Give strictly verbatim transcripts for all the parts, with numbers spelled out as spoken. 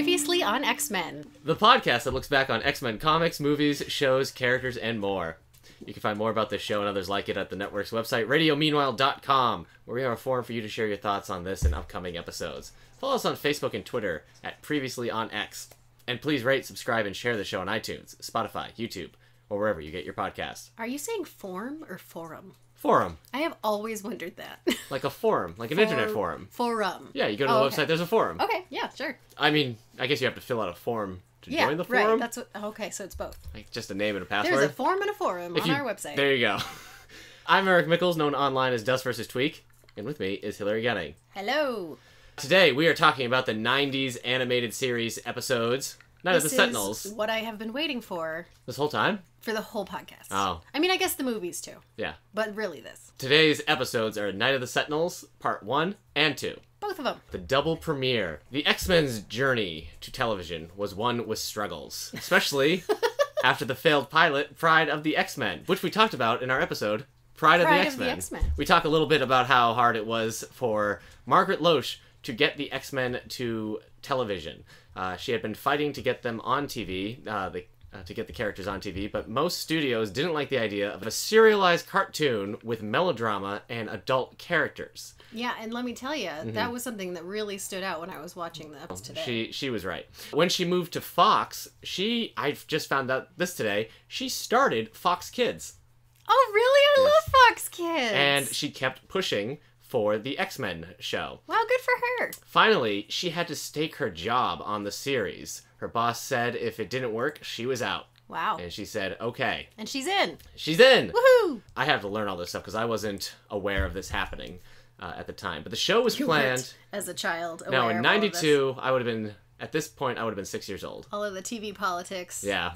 Previously on X-Men, the podcast that looks back on X-Men comics, movies, shows, characters, and more. You can find more about this show and others like it at the network's website, radio meanwhile dot com, where we have a forum for you to share your thoughts on this and upcoming episodes. Follow us on Facebook and Twitter at Previously on X. And please rate, subscribe, and share the show on iTunes, Spotify, YouTube, or wherever you get your podcasts. Are you saying form or forum? Forum. I have always wondered that. Like a forum, like an For, internet forum. Forum. Yeah, you go to oh, the okay. website, there's a forum. Okay, yeah, sure. I mean, I guess you have to fill out a form to yeah, join the forum. Yeah, right, that's what, okay, so it's both. Like just a name and a password. There's a form and a forum if on you, our website. There you go. I'm Eric Mickles, known online as Dust versus. Tweak, and with me is Hillary Gunning. Hello. Today we are talking about the nineties animated series episodes, Night of the Sentinels. This is what I have been waiting for. This whole time? For the whole podcast. Oh. I mean, I guess the movies, too. Yeah. But really this. Today's episodes are Night of the Sentinels, Part one and two. Both of them. The double premiere. The X-Men's journey to television was one with struggles. Especially after the failed pilot, Pride of the X-Men, which we talked about in our episode, Pride, Pride of the X-Men. We talk a little bit about how hard it was for Margaret Loesch to get the X-Men to television. Uh, she had been fighting to get them on T V, uh, the Uh, to get the characters on T V, but most studios didn't like the idea of a serialized cartoon with melodrama and adult characters. Yeah, and let me tell you, mm-hmm. that was something that really stood out when I was watching the episode today. She, she was right. When she moved to Fox, she, I just found out this today, she started Fox Kids. Oh, really? I yes. love Fox Kids! And she kept pushing for the X-Men show. Wow, good for her! Finally, she had to stake her job on the series. Her boss said if it didn't work, she was out. Wow. And she said, okay. And she's in. She's in. Woohoo! I have to learn all this stuff because I wasn't aware of this happening uh, at the time. But the show was you planned. As a child. Aware now, in ninety-two, I would have been, at this point, I would have been six years old. All of the T V politics. Yeah.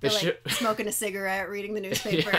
The like smoking a cigarette, reading the newspaper.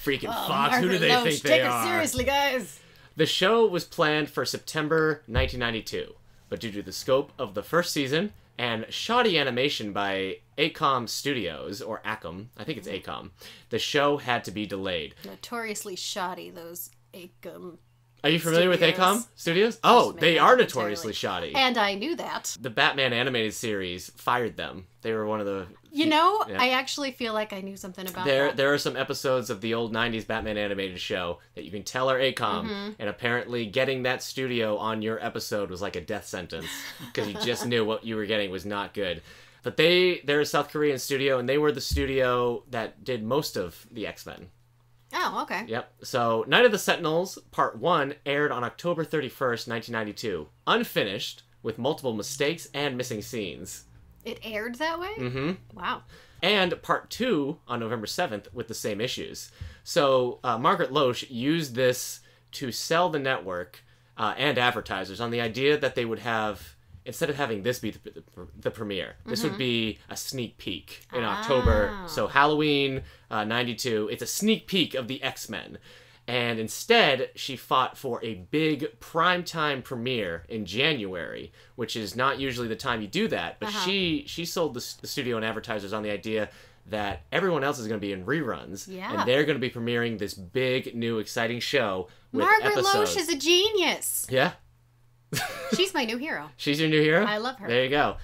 Freaking oh, Fox. Margaret Who do they Loesch. think they Take are? Take us seriously, guys. The show was planned for September nineteen ninety-two. But due to the scope of the first season and shoddy animation by Akom Studios, or Akom, I think it's Akom, the show had to be delayed. Notoriously shoddy, those Akom Are you familiar Studios. with Akom Studios? Oh, they are notoriously shoddy. And I knew that. The Batman animated series fired them. They were one of the... You know, yeah. I actually feel like I knew something about there, that. There are some episodes of the old nineties Batman animated show that you can tell are Akom, mm-hmm. and apparently getting that studio on your episode was like a death sentence, because you just knew what you were getting was not good. But they, they're a South Korean studio, and they were the studio that did most of the X-Men. Oh, okay. Yep. So, Night of the Sentinels, Part one, aired on October thirty-first, nineteen ninety-two. Unfinished, with multiple mistakes and missing scenes. It aired that way? Mm-hmm. Wow. And Part two, on November seventh, with the same issues. So, uh, Margaret Loesch used this to sell the network uh, and advertisers on the idea that they would have... Instead of having this be the, the, the premiere, this mm-hmm. would be a sneak peek in oh. October. So Halloween uh, ninety-two, it's a sneak peek of the X-Men. And instead, she fought for a big primetime premiere in January, which is not usually the time you do that. But uh-huh. she, she sold the, the studio and advertisers on the idea that everyone else is going to be in reruns, yeah. and they're going to be premiering this big, new, exciting show with Margaret episodes. Loesch is a genius! Yeah. She's my new hero. She's your new hero? I love her. There you go.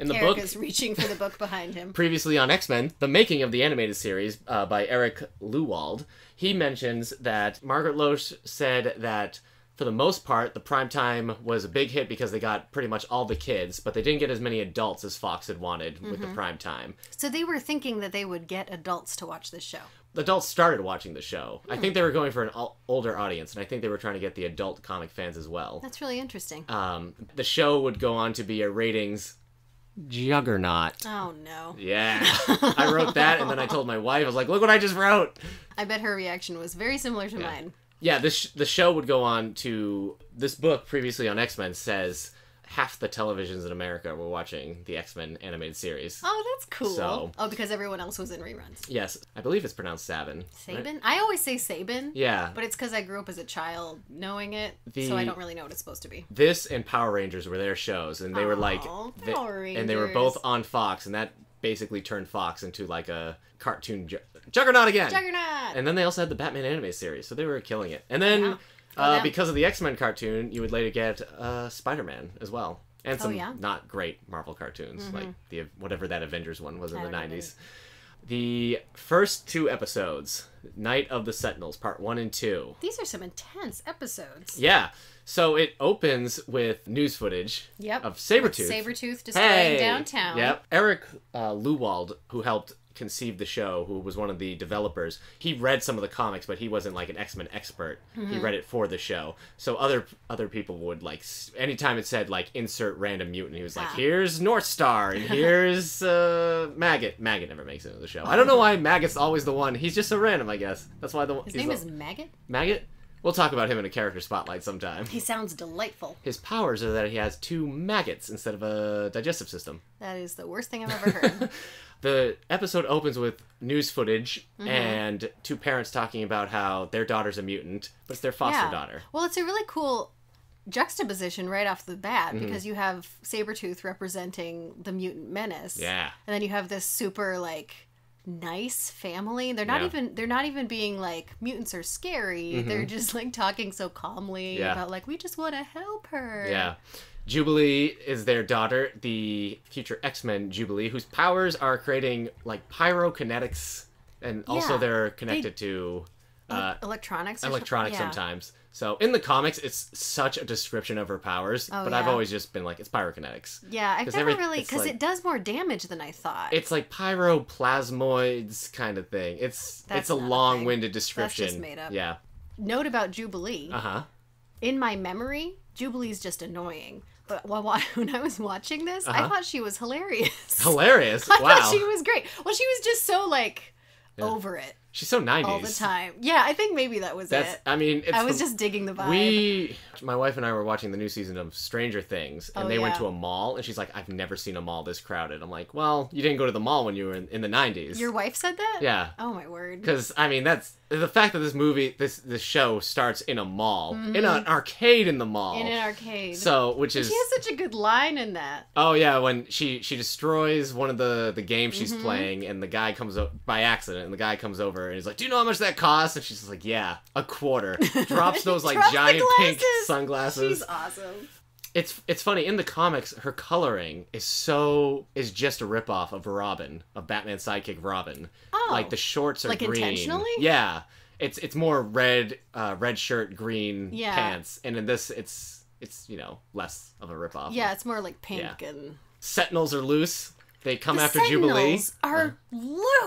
In the Eric book, is reaching for the book behind him. Previously on X-Men, the making of the animated series uh, by Eric Lewald, he mentions that Margaret Loesch said that for the most part, the primetime was a big hit because they got pretty much all the kids, but they didn't get as many adults as Fox had wanted mm-hmm. with the primetime. So they were thinking that they would get adults to watch this show. The adults started watching the show. Hmm. I think they were going for an older audience, and I think they were trying to get the adult comic fans as well. That's really interesting. Um, the show would go on to be a ratings juggernaut. Oh, no. Yeah. I wrote that, and then I told my wife, I was like, look what I just wrote. I bet her reaction was very similar to yeah. mine. Yeah, this sh the show would go on to... This book, Previously on X-Men, says half the televisions in America were watching the X-Men animated series. Oh, that's cool. So, oh, because everyone else was in reruns. Yes. I believe it's pronounced Sabin. Sabin? Right? I always say Sabin. Yeah. But it's because I grew up as a child knowing it, the, so I don't really know what it's supposed to be. This and Power Rangers were their shows, and they were like... Power they, Rangers. And they were both on Fox, and that basically turned Fox into like a cartoon... Juggernaut again! Juggernaut! And then they also had the Batman anime series, so they were killing it. And then, yeah. oh, uh, yeah. because of the X-Men cartoon, you would later get uh, Spider-Man as well. and some oh, yeah? not great Marvel cartoons, mm-hmm. like the whatever that Avengers one was in the nineties. The first two episodes, Night of the Sentinels, part one and two. These are some intense episodes. Yeah. So it opens with news footage yep. of Sabretooth. Sabretooth displaying hey. downtown. Yep. Eric uh, Lewald, who helped conceive the show, who was one of the developers, he read some of the comics, but he wasn't like an X-Men expert. Mm-hmm. He read it for the show. So other other people would, like, anytime it said, like, insert random mutant, he was like, ah. here's North Star, and here's uh, Maggot. Maggot never makes it into the show. I don't know why Maggot's always the one. He's just so random, I guess. That's why the His name the, is Maggot? Maggot? We'll talk about him in a character spotlight sometime. He sounds delightful. His powers are that he has two maggots instead of a digestive system. That is the worst thing I've ever heard. The episode opens with news footage mm-hmm. and two parents talking about how their daughter's a mutant, but it's their foster yeah. daughter. Well, it's a really cool juxtaposition right off the bat, mm-hmm. because you have Sabretooth representing the mutant menace. Yeah. And then you have this super, like, nice family. They're not yeah. even they're not even being like mutants are scary. Mm-hmm. They're just like talking so calmly yeah. about like we just want to help her. Yeah. Jubilee is their daughter, the future X-Men Jubilee, whose powers are creating like pyrokinetics and yeah. also they're connected they, to uh, electronics or electronics yeah. sometimes. So in the comics, it's such a description of her powers, oh, but yeah. I've always just been like, it's pyrokinetics. Yeah, I've never every, really, because like, it does more damage than I thought. It's like pyroplasmoids kind of thing. It's That's it's a long-winded description. That's just made up. Yeah. Note about Jubilee. Uh-huh. In my memory, Jubilee's just annoying. But when I was watching this, uh-huh. I thought she was hilarious. Hilarious? I wow. I thought she was great. Well, she was just so, like, yeah. over it. She's so nineties. All the time. Yeah, I think maybe that was That's, it. I mean, it's I was the, just digging the vibe. We, my wife and I were watching the new season of Stranger Things, and oh, they yeah. went to a mall, and she's like, I've never seen a mall this crowded. I'm like, well, you didn't go to the mall when you were in, in the nineties. Your wife said that? Yeah. Oh, my word. Because, I mean, that's the fact that this movie, this this show starts in a mall, mm-hmm. in an arcade in the mall. In an arcade. So, which is... She has such a good line in that. Oh, yeah, when she, she destroys one of the, the games she's mm-hmm. playing, and the guy comes up by accident, and the guy comes over, and he's like, do you know how much that costs? And she's like, yeah, a quarter. Drops those like drops giant pink sunglasses. She's awesome. It's it's funny, in the comics, her coloring is so is just a ripoff of Robin, of Batman's sidekick Robin. Oh. Like the shorts are like green. Like intentionally? Yeah. It's it's more red uh, red shirt, green yeah. pants. And in this it's it's, you know, less of a ripoff. Yeah, it's more like pink yeah. and Sentinels are loose. They come the after Jubilee. Sentinels are uh,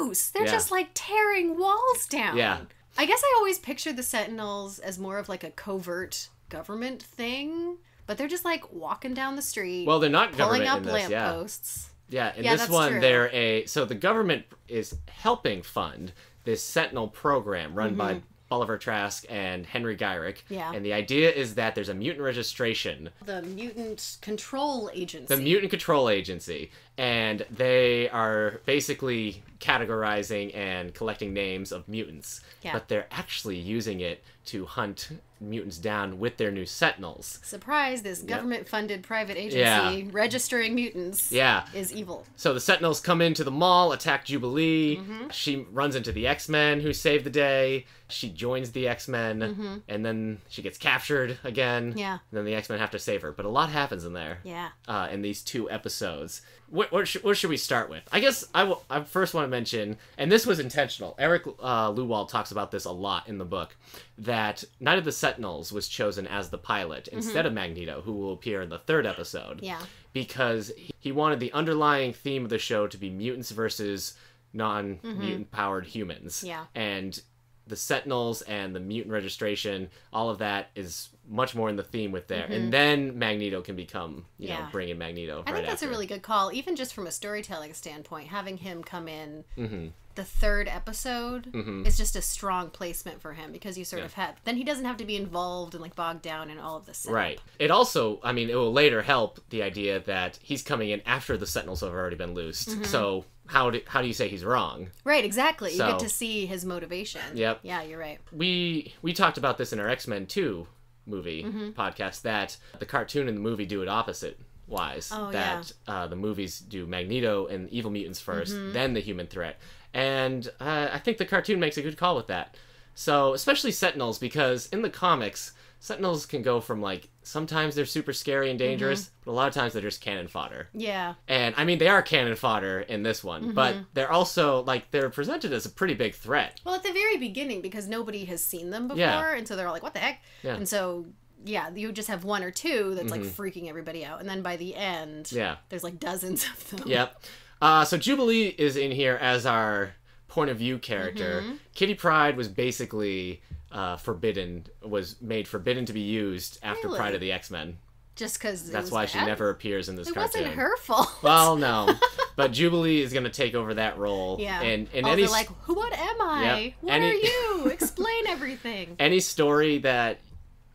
loose. They're yeah. just like tearing walls down. Yeah. I guess I always pictured the Sentinels as more of like a covert government thing, but they're just like walking down the street. Well, they're not pulling up lampposts. Yeah. yeah, in yeah, this one true. they're a so the government is helping fund this Sentinel program run mm-hmm. by Oliver Trask and Henry Gyrich. Yeah. And the idea is that there's a mutant registration. The Mutant Control Agency. The Mutant Control Agency. And they are basically categorizing and collecting names of mutants. Yeah. But they're actually using it to hunt mutants down with their new Sentinels. Surprise, this government-funded yep. private agency yeah. registering mutants yeah. is evil. So the Sentinels come into the mall, attack Jubilee. Mm-hmm. She runs into the X-Men who save the day. She joins the X-Men, mm-hmm. and then she gets captured again. Yeah. And then the X-Men have to save her. But a lot happens in there. Yeah. Uh, in these two episodes. What, what, sh what should we start with? I guess I, will, I first want to mention, and this was intentional, Eric uh, Lewald talks about this a lot in the book, that Night of the Sentinels was chosen as the pilot mm-hmm. instead of Magneto, who will appear in the third episode. Yeah. Because he wanted the underlying theme of the show to be mutants versus non-mutant-powered mm-hmm. humans. Yeah. And the Sentinels and the mutant registration, all of that is much more in the theme with there. Mm-hmm. And then Magneto can become, you yeah. know, bring in Magneto. I right think that's after. a really good call, even just from a storytelling standpoint, having him come in mm-hmm. the third episode mm-hmm. is just a strong placement for him because you sort yeah. of have, then he doesn't have to be involved and like bogged down in all of this. Right. It also, I mean, it will later help the idea that he's coming in after the Sentinels have already been loosed. Mm-hmm. So how do, how do you say he's wrong? Right, exactly. So, you get to see his motivation. Yep. Yeah, you're right. We, we talked about this in our X-Men two movie mm-hmm. podcast that the cartoon and the movie do it opposite wise. Oh, that yeah. uh, the movies do Magneto and evil mutants first, mm-hmm. then the human threat. And uh, I think the cartoon makes a good call with that. So, especially Sentinels, because in the comics, Sentinels can go from, like, sometimes they're super scary and dangerous, mm-hmm. but a lot of times they're just cannon fodder. Yeah. And, I mean, they are cannon fodder in this one, mm-hmm. but they're also, like, they're presented as a pretty big threat. Well, at the very beginning, because nobody has seen them before, yeah. and so they're all like, what the heck? Yeah. And so... yeah, you just have one or two that's, like, mm-hmm. freaking everybody out. And then by the end, yeah. there's, like, dozens of them. Yep. Uh, so Jubilee is in here as our point of view character. Mm-hmm. Kitty Pryde was basically uh, forbidden, was made forbidden to be used after really? Pride of the X-Men. Just because That's why bad? She never appears in this it cartoon. It wasn't her fault. Well, no. But Jubilee is going to take over that role. Yeah. And, and oh, any... they're like, what am I? Yep. What any... are you? Explain everything. Any story that...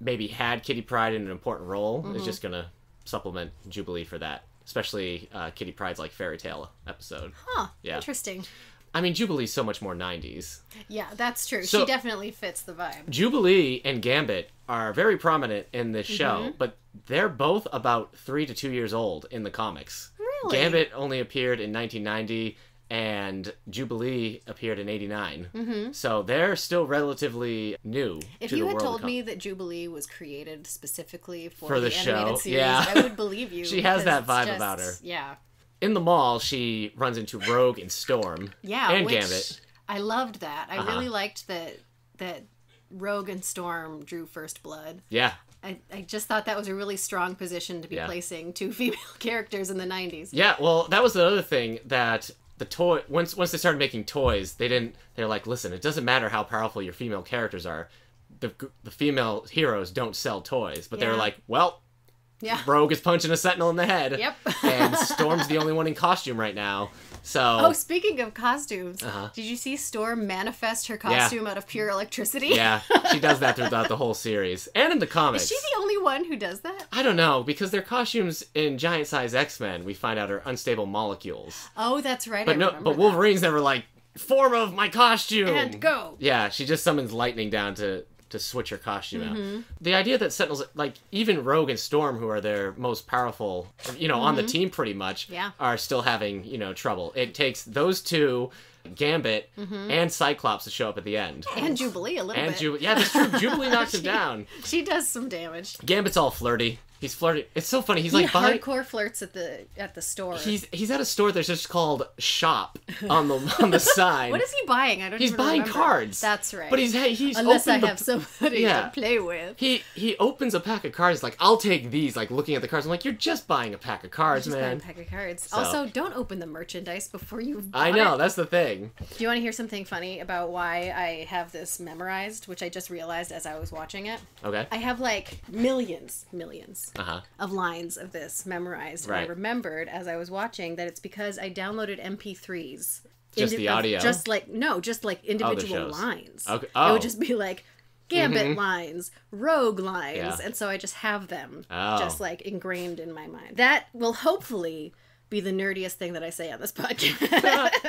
maybe had Kitty Pryde in an important role mm-hmm. is just going to supplement Jubilee for that. Especially uh, Kitty Pryde's, like, fairy tale episode. Huh. Yeah. Interesting. I mean, Jubilee's so much more nineties. Yeah, that's true. So, she definitely fits the vibe. Jubilee and Gambit are very prominent in this show, mm-hmm. but they're both about three to two years old in the comics. Really? Gambit only appeared in nineteen ninety, and Jubilee appeared in eighty-nine. Mm-hmm. So they're still relatively new if to the world. If you had told me that Jubilee was created specifically for, for the, the show, animated series, yeah. I would believe you. She has that vibe just, about her. Yeah. In the mall, she runs into Rogue and Storm. Yeah, and which Gambit. I loved that. I uh-huh. really liked that that Rogue and Storm drew first blood. Yeah. I, I just thought that was a really strong position to be yeah. placing two female characters in the nineties. Yeah, well, that was another thing that... the toy once once they started making toys, they didn't. They're like, listen, it doesn't matter how powerful your female characters are. The the female heroes don't sell toys, but yeah. they're like, well, yeah, Rogue is punching a Sentinel in the head. Yep, and Storm's the only one in costume right now. So oh, speaking of costumes, uh-huh. did you see Storm manifest her costume yeah. out of pure electricity? Yeah, she does that throughout the whole series and in the comics. Is she the only one who does that? I don't know, because their costumes in Giant Size X-Men, we find out, are unstable molecules. Oh, that's right. But I no, but Wolverine's that. Never like form of my costume and go. Yeah, she just summons lightning down to to switch her costume mm-hmm. out. The idea that Sentinels, like, even Rogue and Storm, who are their most powerful, you know, mm-hmm. on the team pretty much, yeah. are still having, you know, trouble. It takes those two, Gambit mm-hmm. and Cyclops, to show up at the end. And Jubilee a little and bit. Ju yeah, that's true. Jubilee knocks she, him down. She does some damage. Gambit's all flirty. He's flirting. It's so funny. He's he like hardcore behind... flirts at the at the store. He's he's at a store that's just called Shop on the on the sign. What is he buying? I don't. He's even buying remember. Cards. That's right. But he's he's unless I the... have somebody yeah. to play with. He he opens a pack of cards. Like, I'll take these. Like, looking at the cards, I'm like, you're just buying a pack of cards, just man. Buying a pack of cards. So. Also, don't open the merchandise before you. I know it. That's the thing. Do you want to hear something funny about why I have this memorized? Which I just realized as I was watching it. Okay. I have like millions, millions. Uh-huh. of lines of this memorized. Right. And I remembered as I was watching that it's because I downloaded M P threes. Just the audio? Just like, no, just like individual oh, lines. Okay. Oh. It would just be like Gambit mm-hmm. lines, Rogue lines, yeah. and so I just have them oh. just like ingrained in my mind. That will hopefully be the nerdiest thing that I say on this podcast.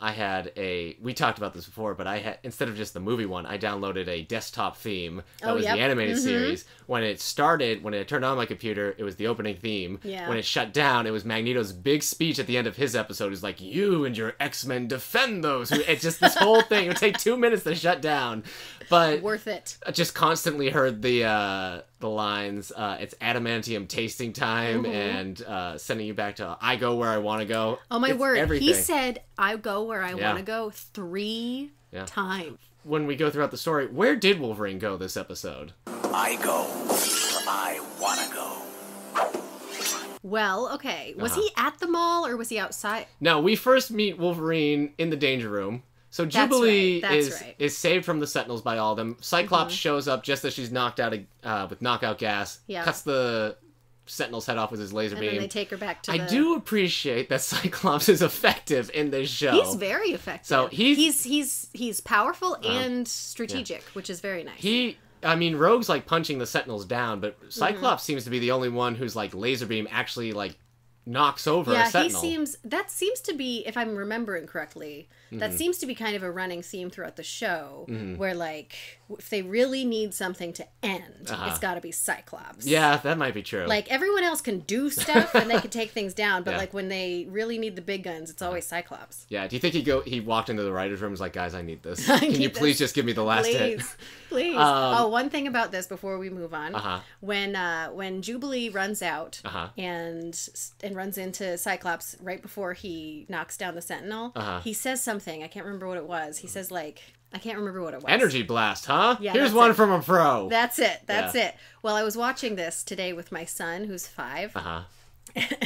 I had a, we talked about this before, but I had, instead of just the movie one, I downloaded a desktop theme that oh, was yep. the animated mm-hmm. series. When it started, when it turned on my computer, it was the opening theme. Yeah. When it shut down, it was Magneto's big speech at the end of his episode. It was like, you and your X-Men defend those. It's just this whole thing. It would take two minutes to shut down. But worth it. I just constantly heard the, uh, the lines, uh, it's adamantium tasting time, mm-hmm. and uh, sending you back to I go where I want to go. Oh my it's word, everything. He said I go where I yeah. want to go three yeah. times. When we go throughout the story, where did Wolverine go this episode? I go where I want to go. Well, okay, was uh-huh. he at the mall or was he outside? No, we first meet Wolverine in the Danger Room. So Jubilee that's right, that's is, right. is saved from the Sentinels by all of them. Cyclops mm-hmm. shows up just as she's knocked out of, uh, with knockout gas. Yeah. Cuts the Sentinel's head off with his laser and beam. And then they take her back to I the... do appreciate that Cyclops is effective in this show. He's very effective. So he's... He's, he's, he's powerful uh, and strategic, yeah. which is very nice. He... I mean, Rogue's, like, punching the Sentinels down, but Cyclops mm-hmm. seems to be the only one who's, like, laser beam actually, like, knocks over yeah, a Sentinel. Yeah, he seems... That seems to be, if I'm remembering correctly... Mm-hmm. That seems to be kind of a running theme throughout the show, mm-hmm. where, like, if they really need something to end, uh-huh. it's got to be Cyclops. Yeah, that might be true. Like, everyone else can do stuff and they can take things down, but, yeah. like, when they really need the big guns, it's uh-huh. always Cyclops. Yeah, do you think he go? He walked into the writer's room and was like, guys, I need this. I can need you this. Please just give me the last please. Hit? Please. Um, oh, one thing about this before we move on. Uh-huh. When, uh, when Jubilee runs out uh-huh. and, and runs into Cyclops right before he knocks down the Sentinel, uh-huh. he says something. I can't remember what it was. He says, like... I can't remember what it was. Energy blast, huh? Yeah, here's one it. From a pro. That's it. That's yeah. it. Well, I was watching this today with my son, who's five. Uh-huh.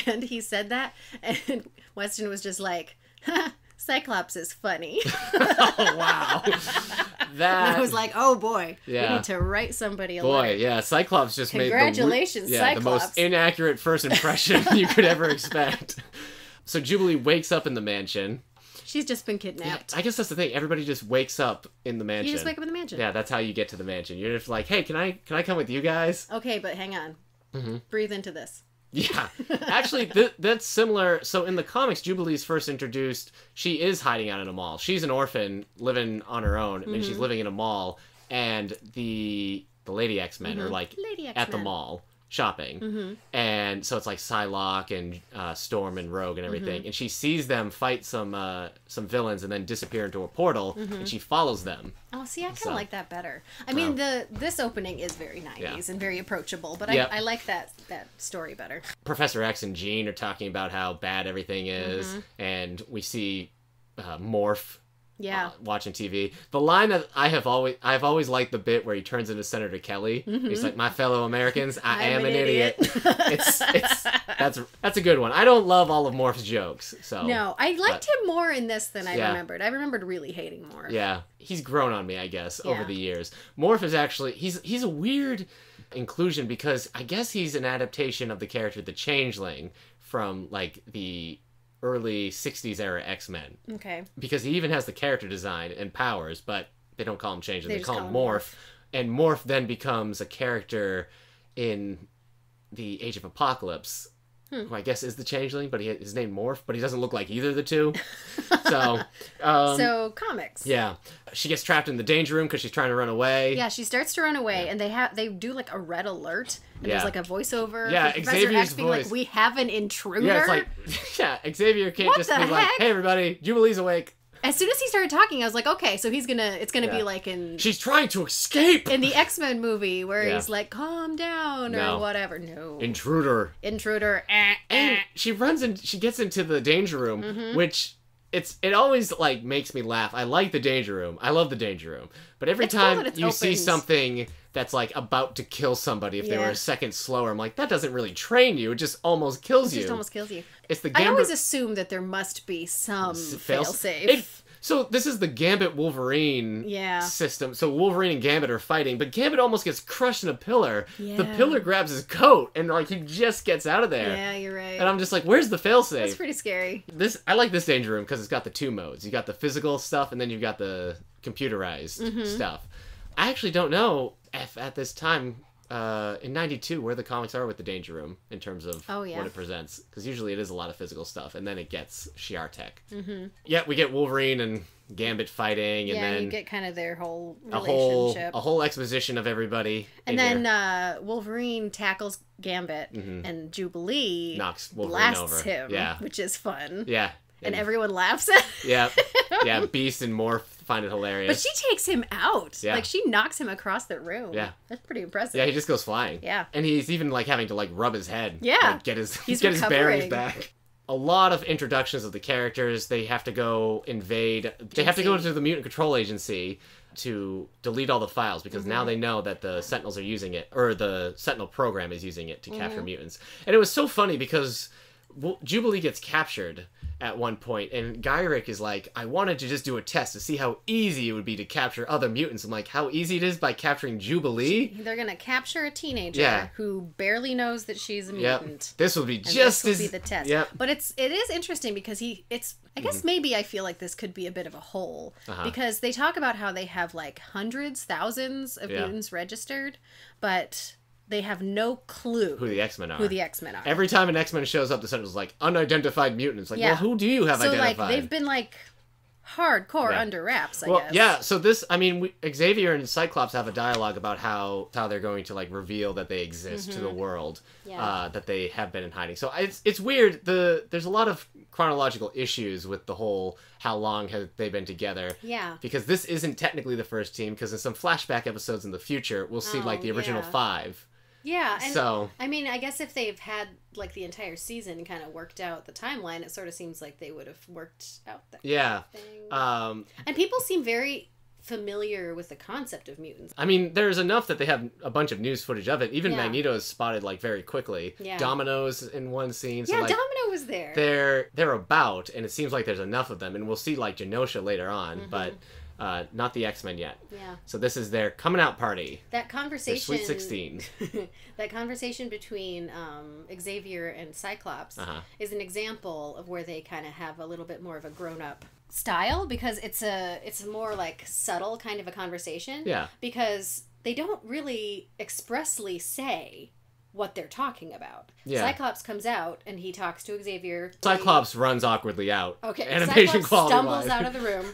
And he said that. And Weston was just like, huh, Cyclops is funny. Oh, wow. That... And I was like, oh, boy. Yeah. We need to write somebody a Boy, letter. yeah. Cyclops just Congratulations, made the, yeah, Cyclops. the most inaccurate first impression you could ever expect. So Jubilee wakes up in the mansion. She's just been kidnapped. Yeah, I guess that's the thing. Everybody just wakes up in the mansion. You just wake up in the mansion. Yeah, that's how you get to the mansion. You're just like, hey, can I can I come with you guys? Okay, but hang on. Mm-hmm. Breathe into this. Yeah. Actually, th that's similar. So in the comics, Jubilee's first introduced, she is hiding out in a mall. She's an orphan living on her own, mm-hmm. and she's living in a mall, and the the Lady X-Men mm-hmm. are like at the mall. Shopping. Mm-hmm. And so it's like Psylocke and uh, Storm and Rogue and everything. Mm-hmm. And she sees them fight some uh, some villains and then disappear into a portal. Mm-hmm. And she follows them. Oh, see, I kind of so. like that better. I mean, um, the this opening is very nineties yeah. and very approachable. But yep. I, I like that, that story better. Professor X and Jean are talking about how bad everything is. Mm-hmm. And we see uh, Morph. Yeah, uh, watching T V. The line that I have always I've always liked the bit where he turns into Senator Kelly. Mm-hmm. He's like, "My fellow Americans, I am an, an idiot." idiot. it's it's that's that's a good one. I don't love all of Morph's jokes, so no, I liked but, him more in this than I yeah. remembered. I remembered really hating Morph. Yeah, he's grown on me, I guess, yeah. over the years. Morph is actually he's he's a weird inclusion because I guess he's an adaptation of the character the Changeling from like the early sixties era X-Men. Okay. Because he even has the character design and powers, but they don't call him Changeling, they, they call, call him Morph. Morph. And Morph then becomes a character in the Age of Apocalypse, hmm. who I guess is the Changeling, but he his name Morph, but he doesn't look like either of the two. So, um, so comics. Yeah. She gets trapped in the Danger Room because she's trying to run away. Yeah, she starts to run away, yeah. and they have they do like a red alert. And yeah. there's like a voiceover. Yeah, Xavier's Professor X being voice. like, "We have an intruder." Yeah, it's like, yeah, Xavier can't what just be heck? like, "Hey, everybody, Jubilee's awake." As soon as he started talking, I was like, "Okay, so he's gonna, it's gonna yeah. be like in." She's trying to escape in the X-Men movie where yeah. he's like, "Calm down" or no. whatever. No intruder. Intruder. Eh, and eh. she runs and she gets into the Danger Room, mm-hmm. which. It's it always like makes me laugh. I like the Danger Room. I love the Danger Room. But every it's time cool you opens. see something that's like about to kill somebody, if yeah. they were a second slower, I'm like, that doesn't really train you. It just almost kills it you. It just almost kills you. It's the Gambit. I always assume that there must be some failsafe. It, so this is the Gambit Wolverine yeah. system. So Wolverine and Gambit are fighting, but Gambit almost gets crushed in a pillar. Yeah. The pillar grabs his coat, and like he just gets out of there. Yeah, you're right. And I'm just like, where's the failsafe? That's pretty scary. This I like this Danger Room because it's got the two modes. You got the physical stuff, and then you've got the computerized mm-hmm. stuff. I actually don't know if at this time, uh, in ninety-two, where the comics are with the Danger Room in terms of oh, yeah. what it presents. Because usually it is a lot of physical stuff, and then it gets Shi'ar tech. Mm-hmm. Yeah, we get Wolverine and Gambit fighting, and yeah, then you get kind of their whole relationship, a whole, a whole exposition of everybody. And then uh, Wolverine tackles Gambit, mm-hmm. and Jubilee knocks Wolverine blasts over. him, yeah. which is fun. Yeah, and, and everyone laughs at him. Yeah, yeah. Beast and Morph find it hilarious. But she takes him out. Yeah. Like she knocks him across the room. Yeah, that's pretty impressive. Yeah, he just goes flying. Yeah, and he's even like having to like rub his head. Yeah, like, get his he's get recovering. his bearings back. A lot of introductions of the characters. They have to go invade. They have to go to the Mutant Control Agency to delete all the files because mm-hmm. now they know that the Sentinels are using it, or the Sentinel program is using it to mm-hmm. capture mutants. And it was so funny because Jubilee gets captured at one point, and Gyrich is like, I wanted to just do a test to see how easy it would be to capture other mutants. I'm like, how easy it is by capturing Jubilee? They're gonna capture a teenager yeah. who barely knows that she's a mutant. Yep. This will be and just this as will be the test. Yep. But it's it is interesting because he it's I guess mm-hmm. maybe I feel like this could be a bit of a hole uh-huh. because they talk about how they have like hundreds, thousands of yeah. mutants registered, but they have no clue who the X-Men are. Who the X-Men are. Every time an X-Men shows up, the Sentinel's like, unidentified mutants. Like, yeah. well, who do you have so, identified? So, like, they've been, like, hardcore yeah. under wraps, I well, guess. Yeah, so this, I mean, we, Xavier and Cyclops have a dialogue about how how they're going to, like, reveal that they exist mm-hmm. to the world, yeah. uh, that they have been in hiding. So it's it's weird. The There's a lot of chronological issues with the whole how long have they been together. Yeah. Because this isn't technically the first team, because in some flashback episodes in the future, we'll see, oh, like, the original yeah. five. Yeah, and so, I mean, I guess if they've had, like, the entire season kind of worked out the timeline, it sort of seems like they would have worked out that yeah. kind of thing. Um, and people seem very familiar with the concept of mutants. I mean, there's enough that they have a bunch of news footage of it. Even yeah. Magneto is spotted, like, very quickly. Yeah. Domino's in one scene. So, yeah, like, Domino was there. They're, they're about, and it seems like there's enough of them. And we'll see, like, Genosha later on, mm-hmm. but... Uh, not the X-Men yet. Yeah. So this is their coming out party. That conversation. Their Sweet Sixteen. That conversation between um, Xavier and Cyclops uh-huh. is an example of where they kind of have a little bit more of a grown-up style, because it's a it's a more like subtle kind of a conversation. Yeah. Because they don't really expressly say what they're talking about. Yeah. Cyclops comes out and he talks to Xavier. Cyclops like, runs awkwardly out. Okay. Animation Cyclops stumbles out of the room.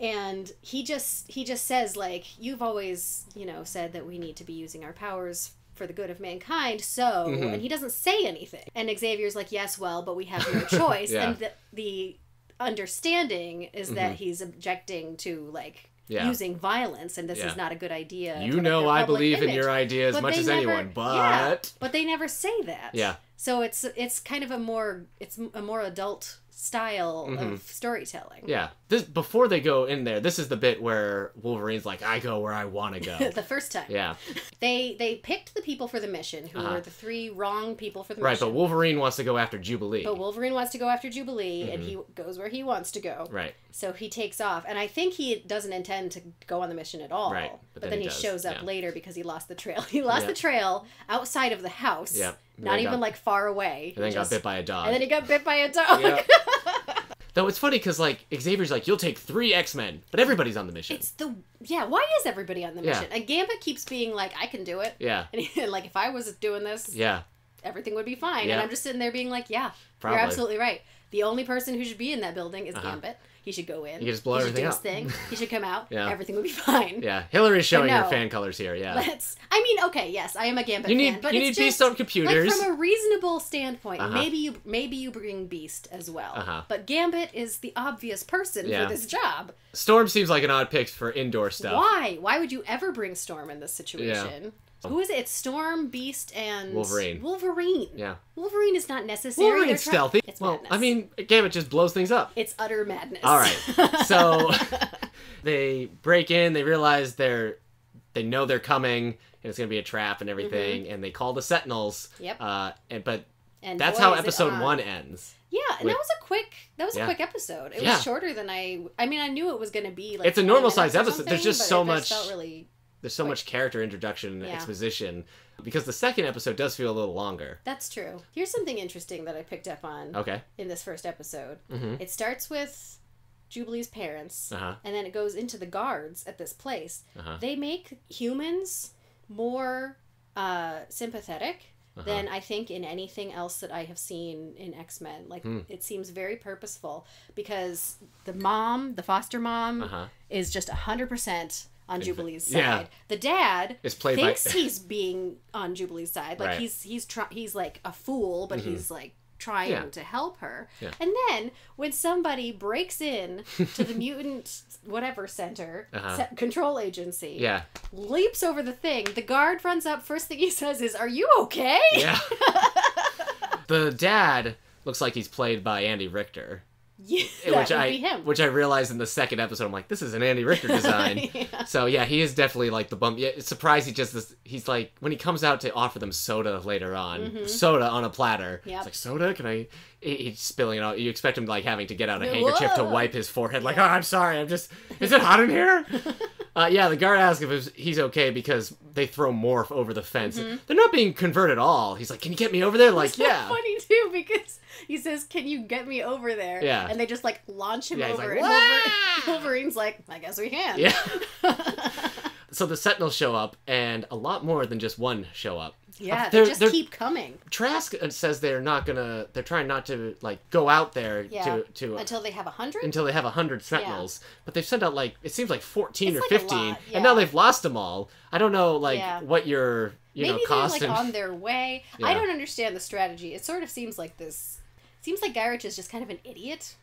And he just he just says, like, you've always, you know, said that we need to be using our powers for the good of mankind, so... Mm-hmm. And he doesn't say anything. And Xavier's like, yes, well, but we have no choice. yeah. And the, the understanding is mm-hmm. that he's objecting to, like, yeah. using violence, and this yeah. is not a good idea. You know, like, I believe image. in your idea as but much as never, anyone, but... Yeah, but they never say that. Yeah. So it's it's kind of a more... It's a more adult... style mm-hmm. of storytelling. Yeah. This before they go in there, this is the bit where Wolverine's like, I go where I want to go. The first time. Yeah. They they picked the people for the mission who uh-huh. were the three wrong people for the right, mission. Right, but Wolverine wants to go after Jubilee. But Wolverine wants to go after Jubilee mm-hmm. and he goes where he wants to go. Right. So he takes off, and I think he doesn't intend to go on the mission at all. Right. But, but then, then he, he shows up yeah. later because he lost the trail. He lost yeah. the trail outside of the house. Yeah. Not even, got, like, far away. And then just, got bit by a dog. And then he got bit by a dog. Yeah. Though it's funny because, like, Xavier's like, you'll take three X-Men, but everybody's on the mission. It's the... Yeah, why is everybody on the yeah. mission? And Gambit keeps being like, I can do it. Yeah. And, he, like, if I was doing this, yeah, everything would be fine. Yeah. And I'm just sitting there being like, yeah, Probably. you're absolutely right. The only person who should be in that building is uh-huh. Gambit. He should go in. He just blow he everything up. Thing. He should come out. yeah. Everything would be fine. Yeah. Hillary's showing no, her fan colors here. Yeah. Let's, I mean, okay, yes, I am a Gambit you need, fan, but you it's need just, Beast on computers. Like, from a reasonable standpoint, uh-huh. maybe you maybe you bring Beast as well. Uh-huh. But Gambit is the obvious person yeah. for this job. Storm seems like an odd pick for indoor stuff. Why? Why would you ever bring Storm in this situation? Yeah. Who is it? It's Storm, Beast, and... Wolverine. Wolverine. Yeah. Wolverine is not necessary. Wolverine's stealthy. It's well, madness. I mean, Gambit just blows things up. It's utter madness. All right. So they break in, they realize they're... They know they're coming, and it's going to be a trap and everything, mm-hmm. and they call the Sentinels. Yep. Uh, and, but and that's boy, how episode one ends. Yeah, and with, that was a quick that was yeah. a quick episode. It yeah. was shorter than I... I mean, I knew it was going to be like... It's a normal-sized episode. There's just so much... Felt really... There's so Wait. much character introduction and yeah. exposition, because the second episode does feel a little longer. That's true. Here's something interesting that I picked up on okay. in this first episode. Mm-hmm. It starts with Jubilee's parents, uh-huh. and then it goes into the guards at this place. Uh-huh. They make humans more uh, sympathetic uh-huh. than I think in anything else that I have seen in X-Men. Like, mm. it seems very purposeful, because the mom, the foster mom, uh-huh. is just one hundred percent... on Jubilee's side. Yeah. The dad thinks by... he's being on Jubilee's side. Like, right. he's he's try he's like a fool, but mm-hmm. he's like trying yeah. to help her. Yeah. And then when somebody breaks in to the mutant whatever center, uh-huh. se control agency, yeah. leaps over the thing, the guard runs up, first thing he says is, "Are you okay?" Yeah. The dad looks like he's played by Andy Richter. Yeah, that which would I, be him. Which I realized in the second episode, I'm like, this is an Andy Richter design. yeah. So yeah, he is definitely like the bump. Yeah, it's surprising. He just this, he's like when he comes out to offer them soda later on, mm-hmm. soda on a platter. Yeah, it's like, soda. Can I? He, he's spilling it out. You expect him like having to get out a Whoa. handkerchief to wipe his forehead. Like, yeah. oh, I'm sorry. I'm just. Is it hot in here? uh, yeah, the guard asks if he's okay because they throw Morph over the fence. Mm-hmm. They're not being converted at all. He's like, can you get me over there? Like, That's yeah. funny too because. He says, "Can you get me over there?" Yeah, and they just like launch him yeah, over. He's like, and Wolverine, Wolverine's like, "I guess we can." Yeah. So the Sentinels show up, and a lot more than just one show up. Yeah, uh, they just they're, keep coming. Trask says they're not gonna. They're trying not to like go out there yeah. to to uh, until they have a hundred. Until they have a hundred Sentinels, yeah. but they've sent out like it seems like fourteen it's or like fifteen, yeah. and now they've lost them all. I don't know like yeah. what your you maybe know cost. Maybe they're like and... on their way. Yeah. I don't understand the strategy. It sort of seems like this. Seems like Gyrich is just kind of an idiot.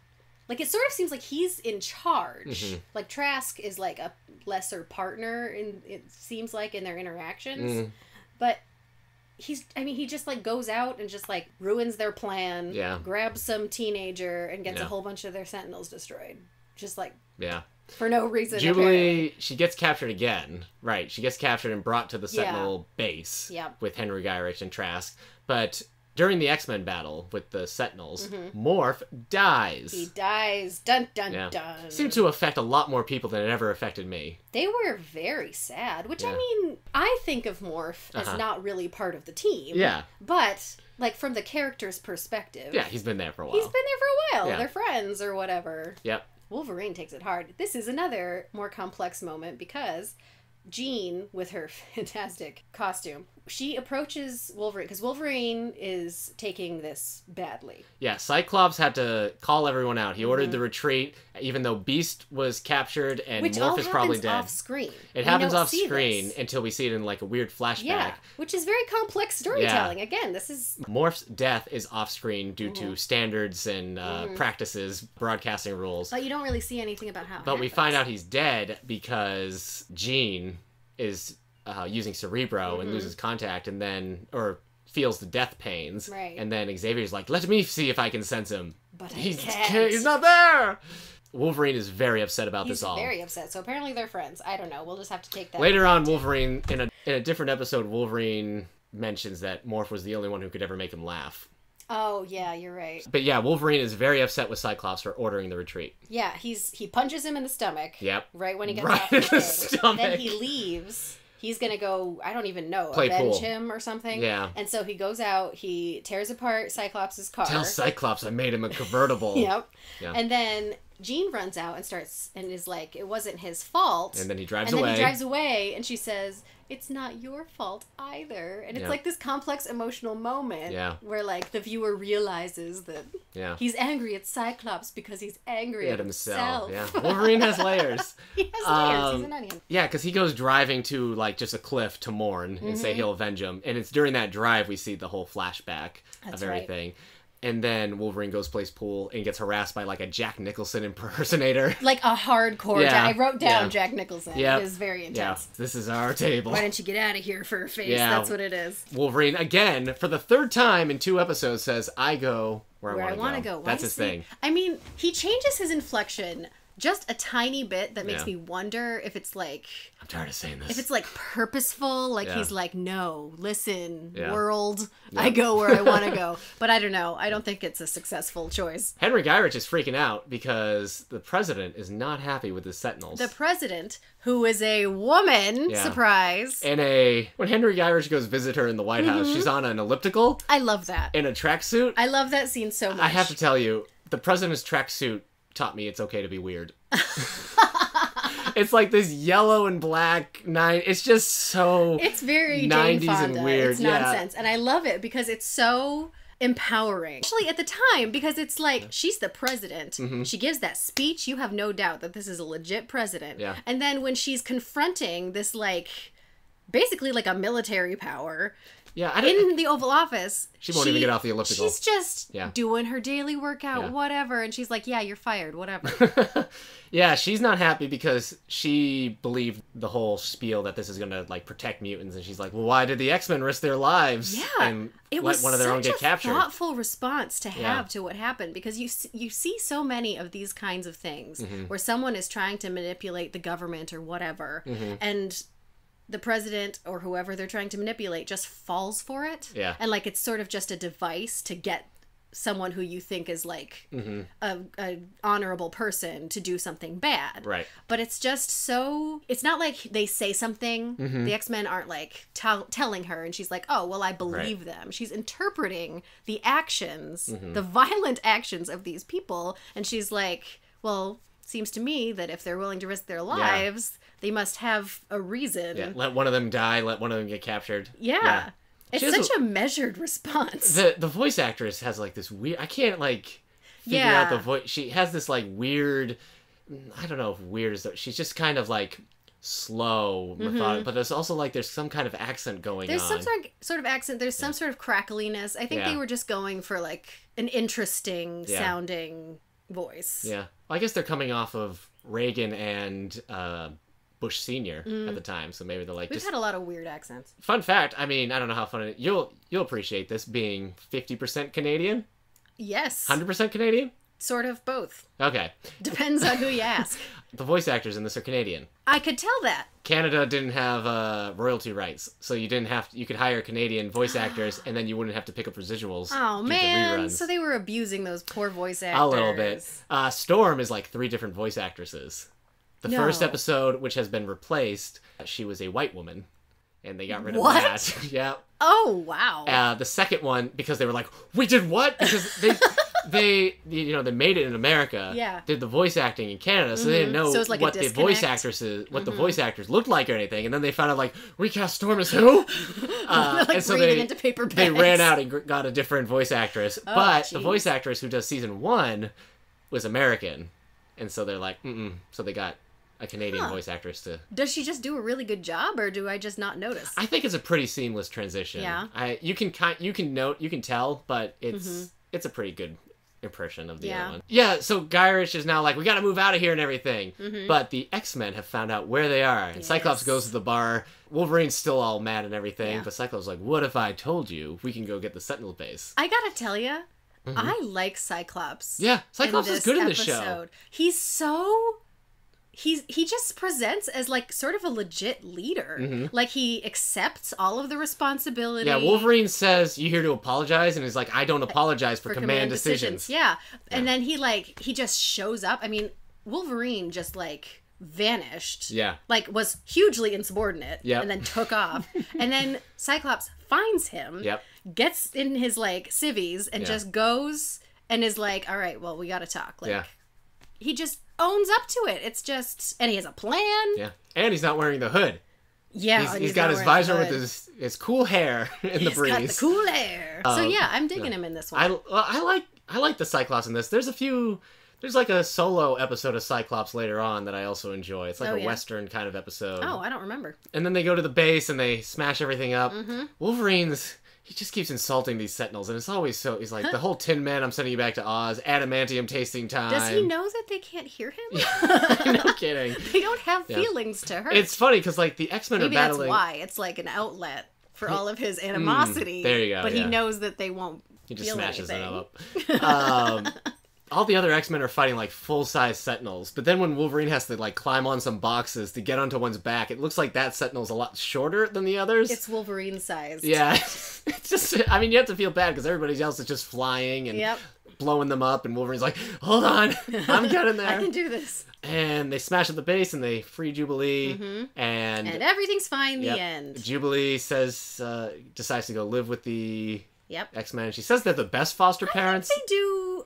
Like, it sort of seems like he's in charge. Mm-hmm. Like, Trask is, like, a lesser partner, in, it seems like, in their interactions. Mm. But he's, I mean, he just, like, goes out and just, like, ruins their plan. Yeah. Grabs some teenager and gets yeah. a whole bunch of their Sentinels destroyed. Just, like, yeah. for no reason. Jubilee, apparently. She gets captured again. Right. She gets captured and brought to the Sentinel yeah. base yeah. with Henry Gyrich and Trask. But... during the X-Men battle with the Sentinels, mm-hmm. Morph dies. He dies. Dun, dun, yeah. dun. Seemed to affect a lot more people than it ever affected me. They were very sad, which, yeah. I mean, I think of Morph as uh-huh. not really part of the team. Yeah. But, like, from the character's perspective. Yeah, he's been there for a while. He's been there for a while. Yeah. They're friends or whatever. Yep. Wolverine takes it hard. This is another more complex moment because... Jean, with her fantastic costume, she approaches Wolverine, because Wolverine is taking this badly. Yeah, Cyclops had to call everyone out. He ordered mm-hmm. the retreat, even though Beast was captured and which Morph is probably dead. Off screen. It we happens off screen this. Until we see it in like a weird flashback. Yeah, which is very complex storytelling. Yeah. Again, this is... Morph's death is off screen due mm-hmm. to standards and uh, mm-hmm. practices, broadcasting rules. But you don't really see anything about how it But happens. We find out he's dead because Jean... is uh, using Cerebro mm-hmm. and loses contact and then, or feels the death pains. Right. And then Xavier's like, let me see if I can sense him. But I he's, can't. He's not there! Wolverine is very upset about he's this all. He's very upset. So apparently they're friends. I don't know. We'll just have to take that. Later on, Wolverine, in a, in a different episode, Wolverine mentions that Morph was the only one who could ever make him laugh. Oh, yeah, you're right. But yeah, Wolverine is very upset with Cyclops for ordering the retreat. Yeah, he's he punches him in the stomach. Yep. Right when he gets right out in the stomach. Then he leaves. He's going to go, I don't even know, Play avenge pool. him or something. Yeah. And so he goes out, he tears apart Cyclops' car. Tell Cyclops I made him a convertible. Yep. Yeah. And then Jean runs out and starts, and is like, it wasn't his fault. And then he drives and away. And then he drives away, and she says... it's not your fault either. And it's yeah. like this complex emotional moment yeah. where like the viewer realizes that yeah. he's angry at Cyclops because he's angry at, at himself. himself. Yeah. Wolverine has layers. He has um, layers. He's an onion. Yeah, because he goes driving to like just a cliff to mourn mm-hmm. and say he'll avenge him. And it's during that drive we see the whole flashback That's of everything. Right. And then Wolverine goes plays pool and gets harassed by like a Jack Nicholson impersonator. Like a hardcore yeah. Jack. I wrote down yeah. Jack Nicholson. Yep. It is very intense. Yeah. This is our table. Why don't you get out of here for a face? Yeah. That's what it is. Wolverine, again, for the third time in two episodes, says, I go where, where I want to go. go. That's his thing. I mean, he changes his inflection just a tiny bit that makes yeah. me wonder if it's like... I'm tired of saying this. If it's like purposeful, like yeah. he's like, no, listen, yeah. world, yeah. I go where I want to go. But I don't know. I don't think it's a successful choice. Henry Gyrich is freaking out because the president is not happy with the Sentinels. The president, who is a woman, yeah. surprise. And a... when Henry Gyrich goes visit her in the White mm-hmm. House, she's on an elliptical. I love that. In a tracksuit. I love that scene so much. I have to tell you, the president's tracksuit taught me it's okay to be weird. It's like this yellow and black nine. It's just so. It's very nineties Jane Fonda. And weird. It's nonsense, yeah. and I love it because it's so empowering. Especially at the time, because it's like she's the president. Mm-hmm. She gives that speech. You have no doubt that this is a legit president. Yeah. And then when she's confronting this, like, basically like a military power. Yeah, I don't, in the Oval Office, she won't she, even get off the elliptical. She's just yeah. doing her daily workout, yeah. whatever, and she's like, "Yeah, you're fired, whatever." Yeah, she's not happy because she believed the whole spiel that this is gonna like protect mutants, and she's like, "Well, why did the X-Men risk their lives?" Yeah, and it let was one of their such own get a captured. Thoughtful response to have yeah. to what happened because you you see so many of these kinds of things mm-hmm. where someone is trying to manipulate the government or whatever, mm-hmm. and the president or whoever they're trying to manipulate just falls for it. Yeah. And, like, it's sort of just a device to get someone who you think is, like, mm-hmm. a, a honorable person to do something bad. Right. But it's just so... it's not like they say something. Mm-hmm. The X-Men aren't, like, telling her. And she's like, oh, well, I believe right. them. She's interpreting the actions, mm-hmm. the violent actions of these people. And she's like, well... seems to me that if they're willing to risk their lives, yeah. they must have a reason. Yeah. Let one of them die. Let one of them get captured. Yeah. yeah. It's has, such a measured response. The the voice actress has like this weird... I can't like figure yeah. out the voice. She has this like weird... I don't know if weird is that. She's just kind of like... slow, methodical, mm-hmm. but there's also like there's some kind of accent going there's on. There's some sort of, sort of accent. There's some yeah. sort of crackliness. I think yeah. they were just going for like an interesting yeah. sounding voice. Yeah, well, I guess they're coming off of Reagan and uh, Bush Senior mm. at the time, so maybe they're like. We've just... had a lot of weird accents. Fun fact. I mean, I don't know how fun it is. You'll you'll appreciate this being fifty percent Canadian. Yes. one hundred percent Canadian. Sort of both. Okay. Depends on who you ask. The voice actors in this are Canadian. I could tell that. Canada didn't have uh, royalty rights, so you didn't have to, you could hire Canadian voice actors, and then you wouldn't have to pick up residuals. Oh man! So they were abusing those poor voice actors. A little bit. Uh, Storm is like three different voice actresses. The no. first episode, which has been replaced, she was a white woman, and they got rid of what? that. yeah. Oh wow. Uh, the second one, because they were like, we did what? Because they. They, you know, they made it in America. Yeah. Did the voice acting in Canada, so mm-hmm. they didn't know so like what the voice actresses, what mm-hmm. the voice actors looked like or anything. And then they found out, like, we cast Storm as who? Uh, like and so they into paper bags. They ran out and got a different voice actress. Oh, but geez. the voice actress who does season one was American, and so they're like, mm-mm. So they got a Canadian huh. voice actress to. Does she just do a really good job, or do I just not notice? I think it's a pretty seamless transition. Yeah. I you can you can note you can tell, but it's mm-hmm. it's a pretty good. impression of the yeah. other one. Yeah, so Gyrich is now like, we gotta move out of here and everything. Mm-hmm. But the X-Men have found out where they are. And yes. Cyclops goes to the bar. Wolverine's still all mad and everything. Yeah. But Cyclops is like, what if I told you we can go get the Sentinel base? I gotta tell ya, mm-hmm. I like Cyclops. Yeah, Cyclops is good in this episode. show. He's so... He's, he just presents as, like, sort of a legit leader. Mm-hmm. Like, he accepts all of the responsibility. Yeah, Wolverine says, you here to apologize? And he's like, I don't apologize for, for command, command decisions. decisions. Yeah. yeah. And then he, like, he just shows up. I mean, Wolverine just, like, vanished. Yeah. Like, was hugely insubordinate. Yeah. And then took off. And then Cyclops finds him. Yep. Gets in his, like, civvies and yeah. just goes and is like, all right, well, we gotta talk. Like, yeah. he just... owns up to it. It's just, and he has a plan. Yeah, and he's not wearing the hood. Yeah, he's, he's, he's got his visor with his his cool hair in the breeze. He's got the cool hair. Um, so yeah, I'm digging no. him in this one. I I like I like the Cyclops in this. There's a few. There's like a solo episode of Cyclops later on that I also enjoy. It's like oh, a yeah. Western kind of episode. Oh, I don't remember. And then they go to the base and they smash everything up. Mm-hmm. Wolverine's. He just keeps insulting these Sentinels, and it's always so... He's like, the whole Tin Man, I'm sending you back to Oz, adamantium tasting time. Does he know that they can't hear him? No kidding. They don't have yeah. feelings to hurt. It's funny, because, like, the X-Men are battling... Maybe that's why. It's like an outlet for all of his animosity. Mm, there you go, But yeah. he knows that they won't He just feel smashes them up. Um... All the other X-Men are fighting, like, full-size Sentinels. But then when Wolverine has to, like, climb on some boxes to get onto one's back, it looks like that Sentinel's a lot shorter than the others. It's Wolverine-sized. Yeah. It's just... I mean, you have to feel bad, because everybody else is just flying and yep. blowing them up, and Wolverine's like, hold on, I'm getting there. I can do this. And they smash at the base, and they free Jubilee, mm-hmm. and... And everything's fine in yep. the end. Jubilee says... Uh, decides to go live with the yep. X-Men. She says they're the best foster parents. I think they do...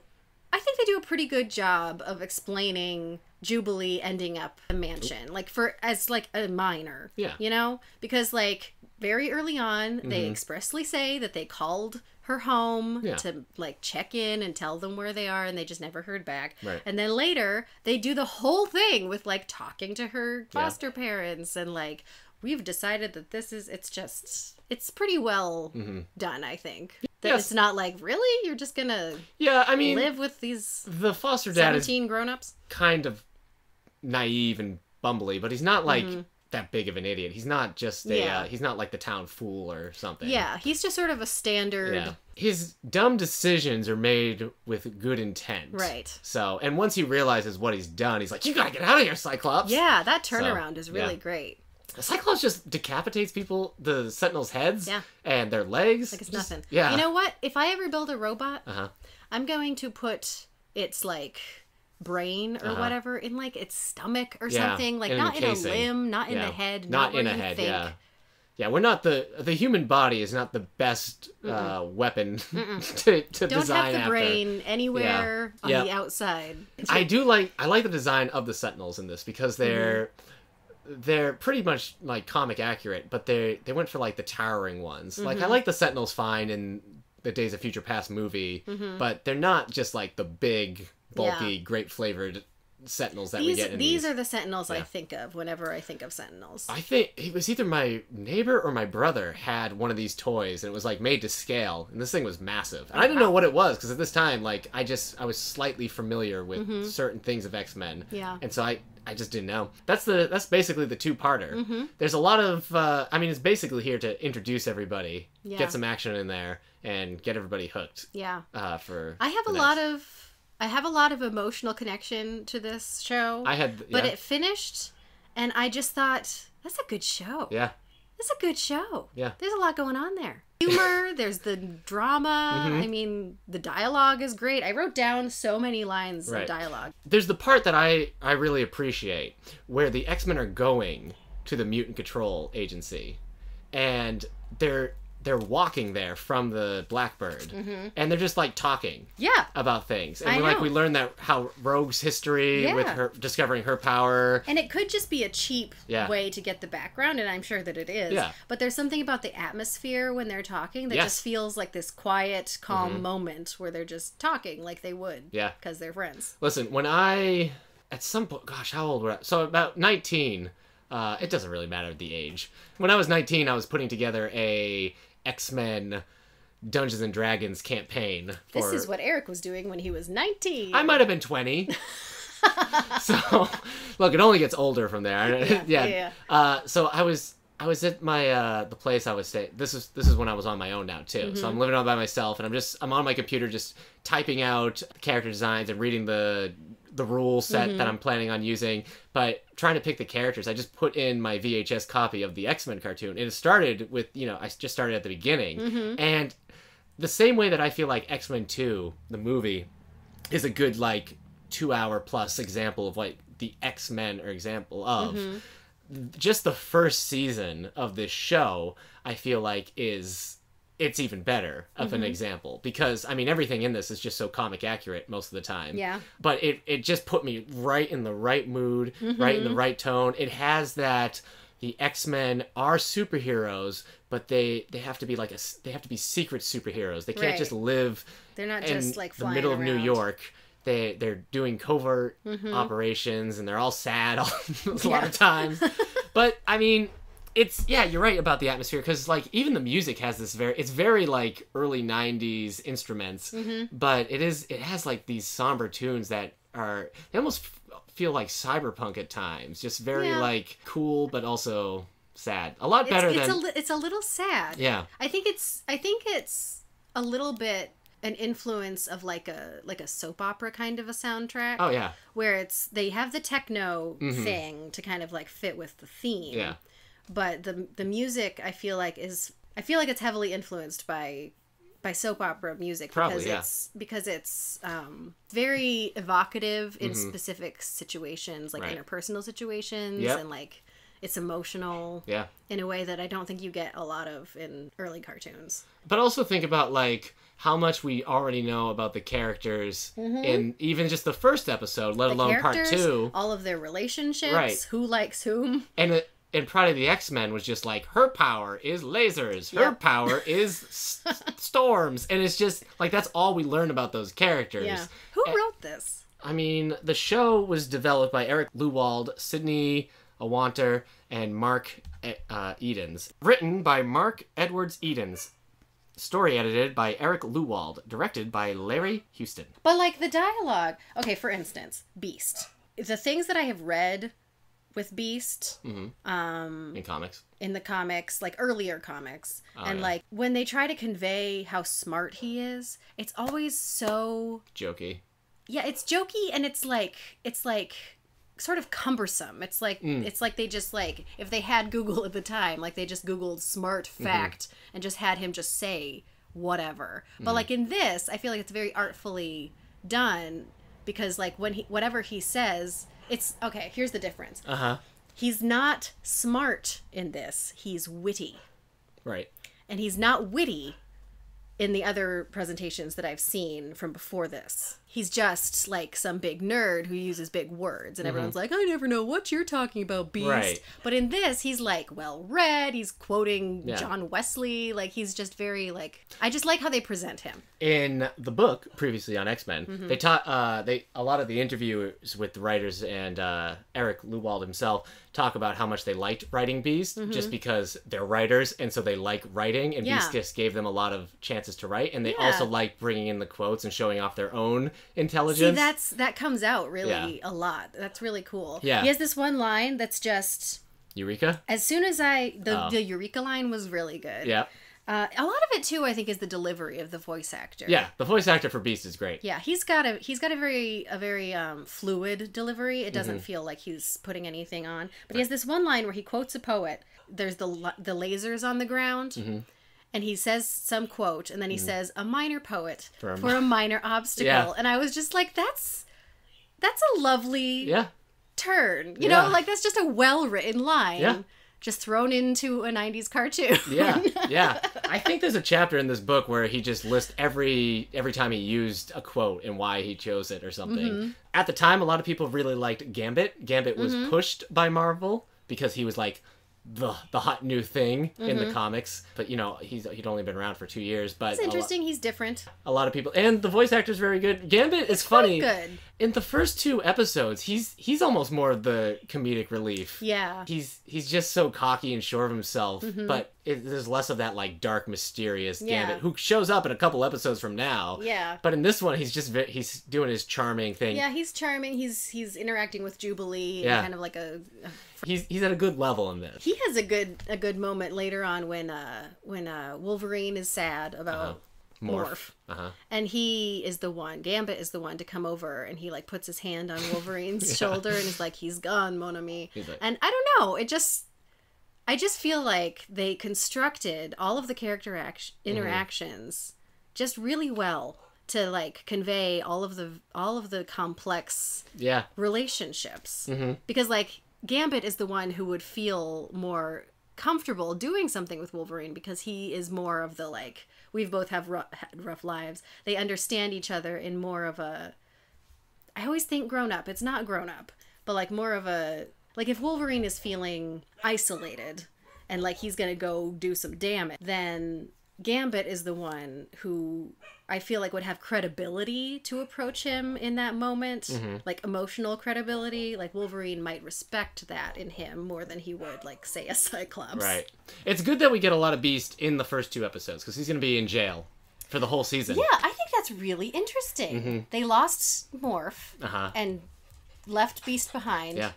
I think they do a pretty good job of explaining Jubilee ending up in the mansion, like for as like a minor. Yeah. You know, because like very early on, mm-hmm. they expressly say that they called her home yeah. to like check in and tell them where they are, and they just never heard back. Right. And then later, they do the whole thing with like talking to her foster yeah. parents and like we've decided that this is. It's just it's pretty well mm-hmm. done, I think. That yes. it's not like, really? You're just gonna yeah, I mean, live with these the foster dad seventeen grown-ups? Kind of naive and bumbly, but he's not like mm-hmm. that big of an idiot. He's not just a, yeah. uh, he's not like the town fool or something. Yeah, he's just sort of a standard... Yeah. His dumb decisions are made with good intent. Right. So, and once he realizes what he's done, he's like, you gotta get out of here, Cyclops! Yeah, that turnaround so, is really yeah. great. Cyclops just decapitates people, the Sentinels' heads yeah. and their legs. Like it's just, nothing. Yeah. You know what? If I ever build a robot, uh-huh. I'm going to put its, like, brain or uh-huh. whatever in, like, its stomach or yeah. something. Like, and not in, in a limb, not in yeah. the head. Not, not in a head, think. yeah. Yeah, we're not the the human body is not the best uh, weapon Mm-mm. to, to Don't design. Don't have the after. brain anywhere yeah. on yep. the outside. I do like I like the design of the Sentinels in this because they're. Mm-hmm. They're pretty much like comic accurate, but they they went for like the towering ones. Mm-hmm. Like I like the Sentinels fine in the Days of Future Past movie, mm-hmm. but they're not just like the big, bulky, yeah. grape flavored Sentinels that these, we get. In these, these are the Sentinels yeah. I think of whenever I think of Sentinels. I think it was either my neighbor or my brother had one of these toys, and it was like made to scale, and this thing was massive. And I didn't know what it was because at this time, like I just I was slightly familiar with mm-hmm. certain things of X-Men, yeah, and so I. I just didn't know. That's the that's basically the two-parter. Mm-hmm. There's a lot of uh, I mean, it's basically here to introduce everybody, yeah. get some action in there, and get everybody hooked. Yeah. Uh, for I have a next. lot of I have a lot of emotional connection to this show. I had, yeah. but it finished, and I just thought that's a good show. Yeah. That's a good show. Yeah. There's a lot going on there. Humor. There's the drama. Mm-hmm. I mean, the dialogue is great. I wrote down so many lines right. of dialogue. There's the part that I, I really appreciate where the X-Men are going to the Mutant Control Agency, and they're they're walking there from the Blackbird, mm-hmm. and they're just like talking yeah. about things. And I we, like know. we learn that how Rogue's history yeah. with her discovering her power. And it could just be a cheap yeah. way to get the background, and I'm sure that it is. Yeah. But there's something about the atmosphere when they're talking that yes. just feels like this quiet, calm mm-hmm. moment where they're just talking like they would. Yeah. Because they're friends. Listen, when I, at some point, gosh, how old were I? So about nineteen, uh, it doesn't really matter the age. When I was nineteen, I was putting together a X-Men Dungeons and Dragons campaign. For... This is what Eric was doing when he was nineteen. I might have been twenty. So, look, it only gets older from there. Yeah. yeah. yeah. Uh, so I was I was at my uh, the place I was staying. This is this is when I was on my own now too. Mm-hmm. So I'm living all by myself, and I'm just I'm on my computer just typing out character designs and reading the the rule set mm-hmm. that I'm planning on using, but trying to pick the characters. I just put in my V H S copy of the X-Men cartoon, and it started with, you know, I just started at the beginning. Mm-hmm. And the same way that I feel like X-Men two, the movie, is a good, like, two-hour plus example of, like, the X-Men are example of. Mm-hmm. Just the first season of this show, I feel like, is... it's even better of mm-hmm. an example because, I mean, everything in this is just so comic accurate most of the time. Yeah. But it, it just put me right in the right mood, mm-hmm. right in the right tone. It has that the X-Men are superheroes, but they, they have to be like a, they have to be secret superheroes. They can't right. just live They're not in just, like, the middle around. of New York. They, they're doing covert mm-hmm. operations, and they're all sad all, a yeah. lot of times. But, I mean... It's, yeah, you're right about the atmosphere, because, like, even the music has this very, it's very, like, early nineties instruments, mm-hmm. but it is, it has, like, these somber tunes that are, they almost f feel like cyberpunk at times, just very, yeah. like, cool, but also sad. A lot better it's, it's than... A it's a little sad. Yeah. I think it's, I think it's a little bit an influence of, like, a, like, a soap opera kind of a soundtrack. Oh, yeah. Where it's, they have the techno mm-hmm. thing to kind of, like, fit with the theme. Yeah. But the the music I feel like is I feel like it's heavily influenced by by soap opera music Probably, because yeah. it's because it's um, very evocative in mm-hmm. specific situations, like right. interpersonal situations yep. and like it's emotional yeah. in a way that I don't think you get a lot of in early cartoons. But also think about like how much we already know about the characters mm-hmm. in even just the first episode, let the alone part two. All of their relationships, right. who likes whom. And it, And Pride of the X-Men was just like, her power is lasers, her yep. power is s storms. And it's just, like, that's all we learn about those characters. Yeah. Who and, wrote this? I mean, the show was developed by Eric Lewald, Sidney Awanter, and Mark e uh, Edens. Written by Mark Edwards Edens. Story edited by Eric Lewald. Directed by Larry Houston. But, like, the dialogue... Okay, for instance, Beast. The things that I have read... with Beast mm-hmm. um in comics in the comics like earlier comics oh, and yeah. like when they try to convey how smart he is, it's always so jokey. Yeah, it's jokey, and it's like it's like sort of cumbersome. It's like mm. it's like they just like if they had Google at the time, like they just Googled smart fact mm-hmm. and just had him just say whatever. Mm-hmm. But like in this, I feel like it's very artfully done because like when he whatever he says, it's okay. Here's the difference. Uh huh. He's not smart in this. He's witty. Right. And he's not witty in the other presentations that I've seen from before this. He's just like some big nerd who uses big words, and mm-hmm. everyone's like, I never know what you're talking about, Beast. Right. But in this, he's like well-read, he's quoting yeah. John Wesley, like he's just very like, I just like how they present him. In the book, Previously on X-Men, mm-hmm. they taught, uh, they a lot of the interviews with the writers and uh, Eric Lewald himself talk about how much they liked writing Beast, mm-hmm. just because they're writers, and so they like writing, and yeah. Beast just gave them a lot of chances to write, and they yeah. also like bringing in the quotes and showing off their own intelligence. See, that's that comes out really yeah. a lot. That's really cool. Yeah. He has this one line that's just Eureka. As soon as I the, oh. the Eureka line was really good. Yeah. Uh, a lot of it too, I think, is the delivery of the voice actor. Yeah, the voice actor for Beast is great. Yeah, he's got a he's got a very a very um, fluid delivery. It doesn't mm-hmm. feel like he's putting anything on. But right. he has this one line where he quotes a poet. There's the the lasers on the ground. Mm-hmm. And he says some quote, and then he mm. says, a minor poet for a, for a minor obstacle. Yeah. And I was just like, that's that's a lovely yeah. turn. You yeah. know, like, that's just a well-written line. Yeah. Just thrown into a nineties cartoon. Yeah, yeah. I think there's a chapter in this book where he just lists every every time he used a quote and why he chose it or something. Mm-hmm. At the time, a lot of people really liked Gambit. Gambit was mm-hmm. pushed by Marvel because he was like, the the hot new thing mm-hmm. in the comics, but you know he's he'd only been around for two years, but it's interesting. He's different. A lot of people, and the voice actor's very good. Gambit is it's funny good in the first two episodes. He's he's almost more of the comedic relief. Yeah, he's he's just so cocky and sure of himself, mm-hmm. but it, there's less of that like dark mysterious yeah. Gambit who shows up in a couple episodes from now. Yeah, but in this one he's just he's doing his charming thing. Yeah, he's charming. He's he's interacting with Jubilee yeah. in kind of like a He's he's at a good level in this. He has a good a good moment later on when uh when uh Wolverine is sad about uh -huh. Morph. Morph. Uh-huh. And he is the one, Gambit is the one to come over, and he like puts his hand on Wolverine's yeah. shoulder and he's like, he's gone, mon ami. He's like, and I don't know, it just I just feel like they constructed all of the character act interactions mm-hmm. just really well to like convey all of the all of the complex yeah. relationships. Mm-hmm. Because like Gambit is the one who would feel more comfortable doing something with Wolverine because he is more of the like, we've both have rough, had rough lives. They understand each other in more of a, I always think grown up. It's not grown up, but like more of a, like if Wolverine is feeling isolated and like he's going to go do some damage, then Gambit is the one who I feel like would have credibility to approach him in that moment, mm-hmm. like emotional credibility. Like Wolverine might respect that in him more than he would, like, say, a Cyclops. Right. It's good that we get a lot of Beast in the first two episodes because he's going to be in jail for the whole season. Yeah, I think that's really interesting. Mm-hmm. They lost Morph uh-huh. and left Beast behind. Yeah.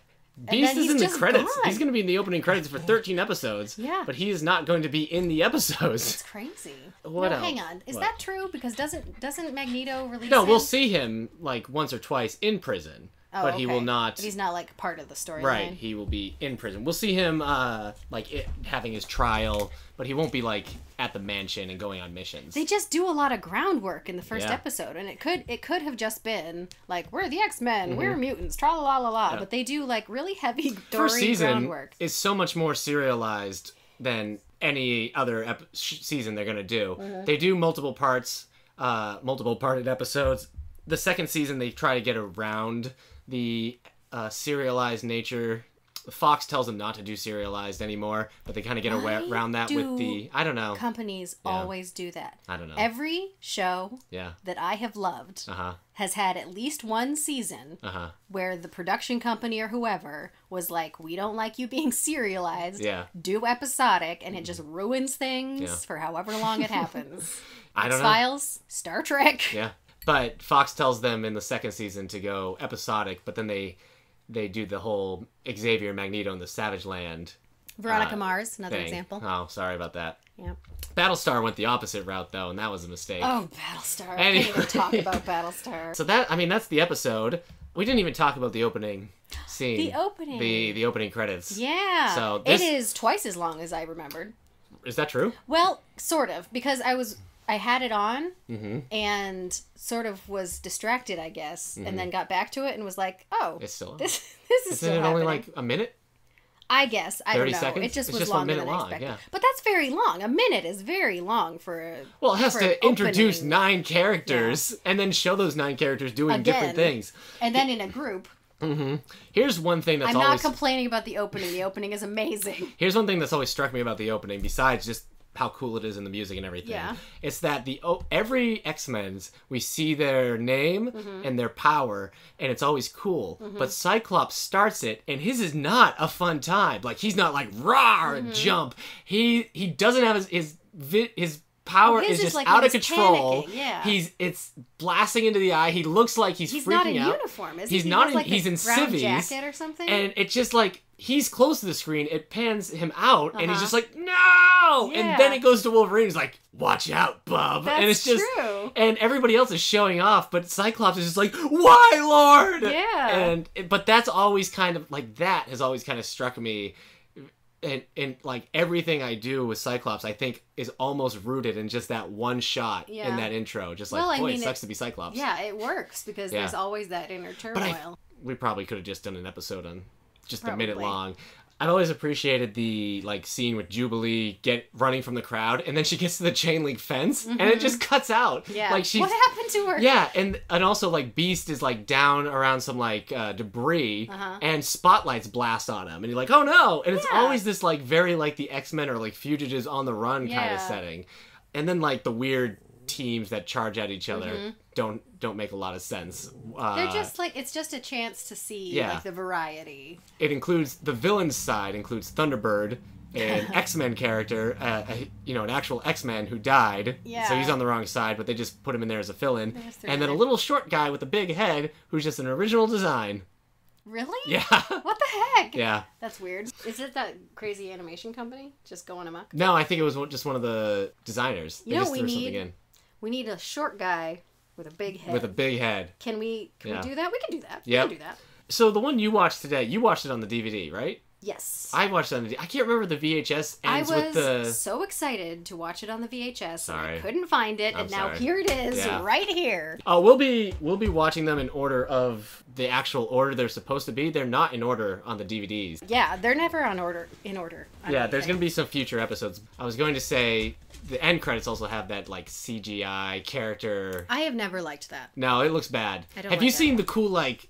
Beast is in the credits. Gone. He's going to be in the opening credits for thirteen episodes. Yeah. But he is not going to be in the episodes. It's crazy. What no, else? Hang on. Is what? that true? Because doesn't doesn't Magneto release No, him? We'll see him like once or twice in prison. Oh, but okay. he will not... But he's not like part of the storyline. Right. Line. He will be in prison. We'll see him uh, like it, having his trial, but he won't be like at the mansion and going on missions. They just do a lot of groundwork in the first yeah. episode, and it could it could have just been like, we're the X-Men, mm-hmm. we're mutants, tra-la-la-la-la, yeah. but they do like really heavy story first season groundwork. Is so much more serialized than any other ep season they're going to do. Mm-hmm. They do multiple parts, uh, multiple parted episodes. The second season they try to get around the uh, serialized nature. Fox tells them not to do serialized anymore, but they kind of get Why around that with the, I don't know. Companies yeah. always do that. I don't know. Every show yeah. that I have loved uh-huh. has had at least one season uh-huh. where the production company or whoever was like, we don't like you being serialized, yeah. do episodic, and it just ruins things yeah. for however long it happens. I don't know. X-Files, Star Trek. Yeah. But Fox tells them in the second season to go episodic, but then they they do the whole Xavier, Magneto, and the Savage Land. Veronica uh, Mars, another thing. example. Oh, sorry about that. Yep. Battlestar went the opposite route, though, and that was a mistake. Oh, Battlestar. Anyway. I didn't even talk about Battlestar. So that, I mean, that's the episode. We didn't even talk about the opening scene. The opening. The, the opening credits. Yeah. So this... It is twice as long as I remembered. Is that true? Well, sort of, because I was... I had it on mm-hmm. and sort of was distracted, I guess, mm-hmm. and then got back to it and was like, oh, it's still on. This, this is Isn't still it happening. Only like a minute? I guess. I don't know. thirty seconds? It just it's was just longer than long, I expected. Yeah. But that's very long. A minute is very long for a Well, it has to introduce opening. nine characters yeah. and then show those nine characters doing Again, different things. And then in a group. Mm-hmm. Here's one thing that's I'm always... I'm not complaining about the opening. The opening is amazing. Here's one thing that's always struck me about the opening, besides just how cool it is in the music and everything. Yeah. It's that the oh, every X-Men's, we see their name mm-hmm. and their power, and it's always cool. Mm-hmm. But Cyclops starts it, and his is not a fun time. Like, he's not like, rawr, mm-hmm. jump. He he doesn't have his... his, his Power well, is just is like out of control. Yeah. He's it's blasting into the eye. He looks like he's, he's freaking out. He's not in uniform, is he? He's not in. Like he's in civvies jacket or something. And it's just like he's close to the screen. It pans him out, uh-huh. and he's just like no. Yeah. And then it goes to Wolverine. He's like, "Watch out, bub." That's and it's just true. And everybody else is showing off, but Cyclops is just like, "Why, Lord?" Yeah. And but that's always kind of like that has always kind of struck me. And, and like everything I do with Cyclops, I think is almost rooted in just that one shot yeah. in that intro. Just like, well, boy, mean, it sucks it, to be Cyclops. Yeah, it works because yeah. there's always that inner turmoil. I, we probably could have just done an episode on just probably. a minute long. I've always appreciated the like scene with Jubilee get running from the crowd, and then she gets to the chain link fence, mm-hmm. and it just cuts out. Yeah, like she. What happened to her? Yeah, and and also like Beast is like down around some like uh, debris, uh-huh. and spotlights blast on him, and you're like, oh no! And it's yeah. always this like very like the X-Men or like fugitives on the run yeah. kind of setting, and then like the weird teams that charge at each other mm-hmm. don't don't make a lot of sense. Uh, They're just like it's just a chance to see yeah. like the variety. It includes the villain's side includes Thunderbird, an X-Men character, uh, a, you know, an actual X-Man who died. Yeah. So he's on the wrong side, but they just put him in there as a fill-in. And then a little short guy with a big head who's just an original design. Really? Yeah. What the heck? Yeah. That's weird. Is it that crazy animation company just going amok? No, I think it was just one of the designers. You they know, just we threw need... something in. We need a short guy with a big head. With a big head. Can we can yeah. we do that? We can do that. Yep. We can do that. So the one you watched today, you watched it on the D V D, right? Yes. I watched it on the D V D. I can't remember the V H S ends with the... I was so excited to watch it on the V H S. Sorry. I couldn't find it, I'm and now sorry. Here it is, yeah. right here. Oh, uh, we'll be we'll be watching them in order of the actual order they're supposed to be. They're not in order on the D V Ds. Yeah, they're never on order in order. Yeah, anything. There's going to be some future episodes. I was going to say... The end credits also have that, like, C G I character. I have never liked that. No, it looks bad. I don't have like you that. Seen the cool, like,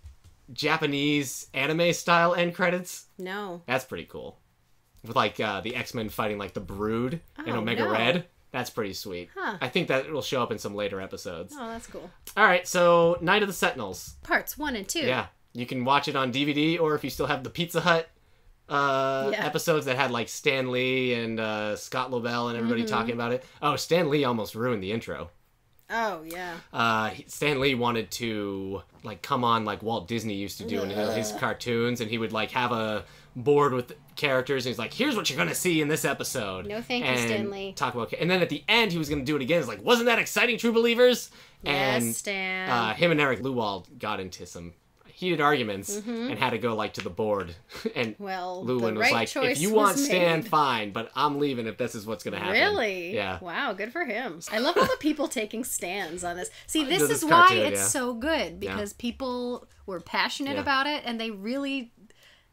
Japanese anime-style end credits? No. That's pretty cool. With, like, uh, the X-Men fighting, like, the Brood oh, and Omega no. Red. That's pretty sweet. Huh. I think that it'll show up in some later episodes. Oh, that's cool. All right, so Night of the Sentinels. Parts one and two. Yeah. You can watch it on D V D, or if you still have the Pizza Hut Uh, yeah. episodes that had like Stan Lee and uh, Scott Lobel and everybody mm-hmm. talking about it. Oh, Stan Lee almost ruined the intro. Oh yeah. Uh, Stan Lee wanted to like come on like Walt Disney used to do Ugh. in his cartoons, and he would like have a board with characters, and he's like, "Here's what you're gonna see in this episode." No, thank and you, Stan Lee. Talk about, and then at the end he was gonna do it again. It's like, wasn't that exciting, true believers? Yes, and, Stan. Uh, him and Eric Lewald got into some heated arguments mm-hmm. and had to go like to the board, and well, Lewin right was like, "If you want Stan, made. fine, but I'm leaving if this is what's gonna happen." Really? Yeah. Wow, good for him. I love all the people taking stands on this. See, this, this is cartoon, why it's yeah. so good because yeah. people were passionate yeah. about it, and they really,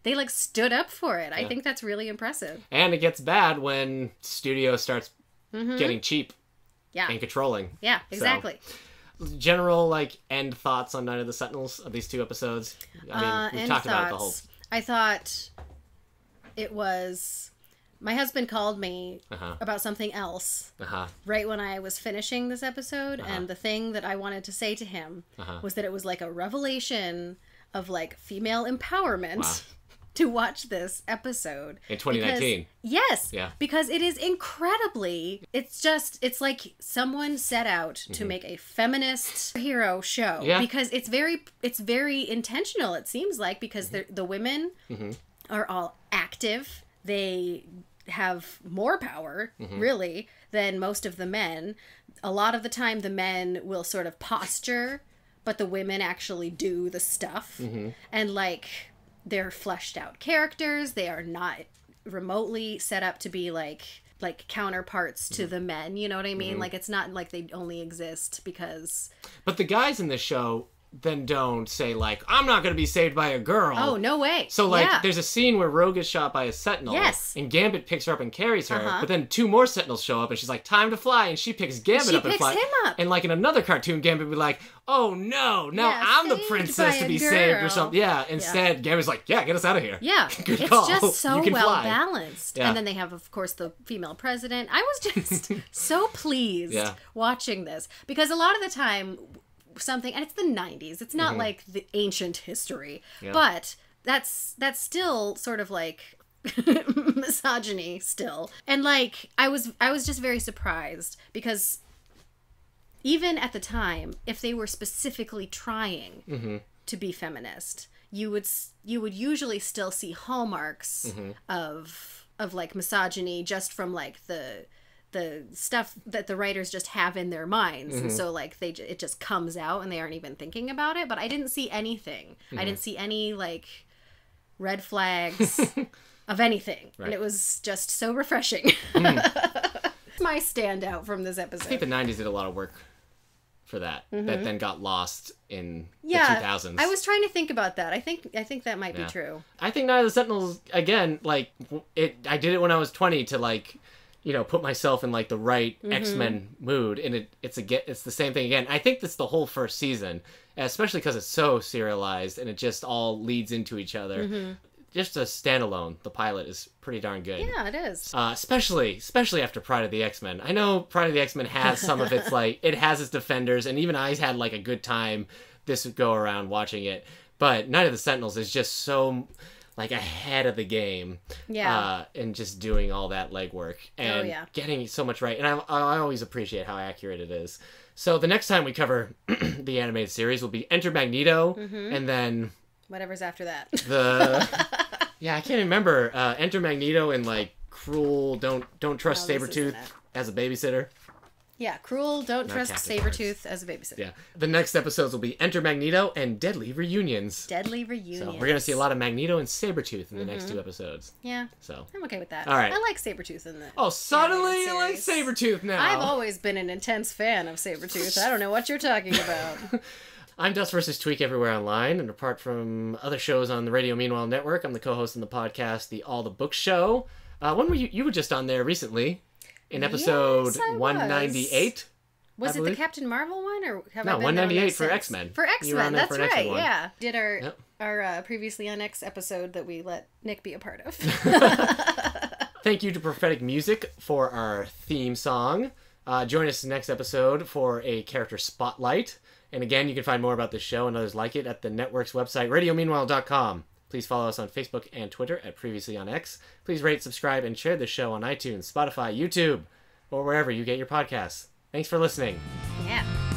they like stood up for it. I yeah. think that's really impressive. And it gets bad when studio starts mm-hmm. getting cheap, yeah, and controlling. Yeah, exactly. So, general like end thoughts on Night of the Sentinels of these two episodes. I mean, uh, we've talked thoughts. about it the whole. I thought it was my husband called me uh-huh. about something else uh-huh. right when I was finishing this episode, uh-huh. and the thing that I wanted to say to him uh-huh. was that it was like a revelation of like female empowerment. Wow. To watch this episode in twenty nineteen. Because, yes. Yeah. Because it is incredibly, it's just, it's like someone set out mm-hmm. to make a feminist hero show. Yeah. Because it's very, it's very intentional, it seems like, because mm-hmm. the, the women mm-hmm. are all active. They have more power, mm-hmm. really, than most of the men. A lot of the time the men will sort of posture, but the women actually do the stuff. Mm-hmm. And like... they're fleshed out characters. They are not remotely set up to be like like counterparts to mm. the men. You know what I mean? Mm. Like it's not like they only exist because. But the guys in the show then don't say, like, I'm not going to be saved by a girl. Oh, no way. So, like, yeah. there's a scene where Rogue is shot by a Sentinel. Yes. And Gambit picks her up and carries her. Uh-huh. But then two more Sentinels show up, and she's like, time to fly. And she picks Gambit she up picks and flies. She picks him up. And, like, in another cartoon, Gambit would be like, oh, no, now yeah, I'm the princess to be girl. saved or something. Yeah, instead, yeah. Gambit's like, yeah, get us out of here. Yeah. Good it's call. just so well fly. balanced. Yeah. And then they have, of course, the female president. I was just so pleased yeah. watching this. Because a lot of the time... something, and it's the nineties, it's not mm-hmm. like the ancient history, yeah. but that's that's still sort of like misogyny still, and like I was I was just very surprised, because even at the time, if they were specifically trying mm-hmm. to be feminist, you would you would usually still see hallmarks mm-hmm. of of like misogyny, just from like the the stuff that the writers just have in their minds. Mm-hmm. And so like they it just comes out and they aren't even thinking about it. But I didn't see anything. Mm-hmm. I didn't see any like red flags of anything. Right. And it was just so refreshing. Mm. My standout from this episode. I think the nineties did a lot of work for that. Mm-hmm. That then got lost in yeah, the two thousands. I was trying to think about that. I think I think that might yeah. be true. I think Night of the Sentinels, again, like it I did it when I was twenty to like you know, put myself in, like, the right mm-hmm. X-Men mood, and it, it's a, it's the same thing again. I think that's the whole first season, especially because it's so serialized, and it just all leads into each other. Mm-hmm. Just a standalone, the pilot is pretty darn good. Yeah, it is. Uh, especially, especially after Pride of the X-Men. I know Pride of the X-Men has some of its, like, it has its defenders, and even I had, like, a good time this would go around watching it, but Night of the Sentinels is just so... like ahead of the game, yeah, uh, and just doing all that legwork and oh, yeah. getting so much right. And I, I always appreciate how accurate it is. So the next time we cover the animated series will be Enter Magneto, mm-hmm. and then whatever's after that. The yeah, I can't remember. Uh, Enter Magneto and like Cruel. Don't don't trust oh, Sabretooth as a babysitter. Yeah, Cruel, Don't Not Trust Sabretooth as a babysitter. Yeah. The next episodes will be Enter Magneto and Deadly Reunions. Deadly Reunions. So we're going to see a lot of Magneto and Sabretooth in the mm-hmm. next two episodes. Yeah. So I'm okay with that. All right. I like Sabretooth in the Oh, suddenly you like Sabretooth now. I've always been an intense fan of Sabretooth. I don't know what you're talking about. I'm Dust versus. Tweak everywhere online, and apart from other shows on the Radio Meanwhile Network, I'm the co-host on the podcast, The All the Books Show. Uh, when were you? You were just on there recently. In episode yes, one ninety-eight. Was, was it the Captain Marvel one? or have No, I been one ninety-eight for X-Men. For X-Men, that's right, X-Men yeah. Did our yep. our uh, Previously on X episode that we let Nick be a part of. Thank you to Prophetic Music for our theme song. Uh, join us next episode for a character spotlight. And again, you can find more about this show and others like it at the network's website, radio meanwhile dot com. Please follow us on Facebook and Twitter at Previously on X. Please rate, subscribe, and share this show on iTunes, Spotify, YouTube, or wherever you get your podcasts. Thanks for listening. Yeah.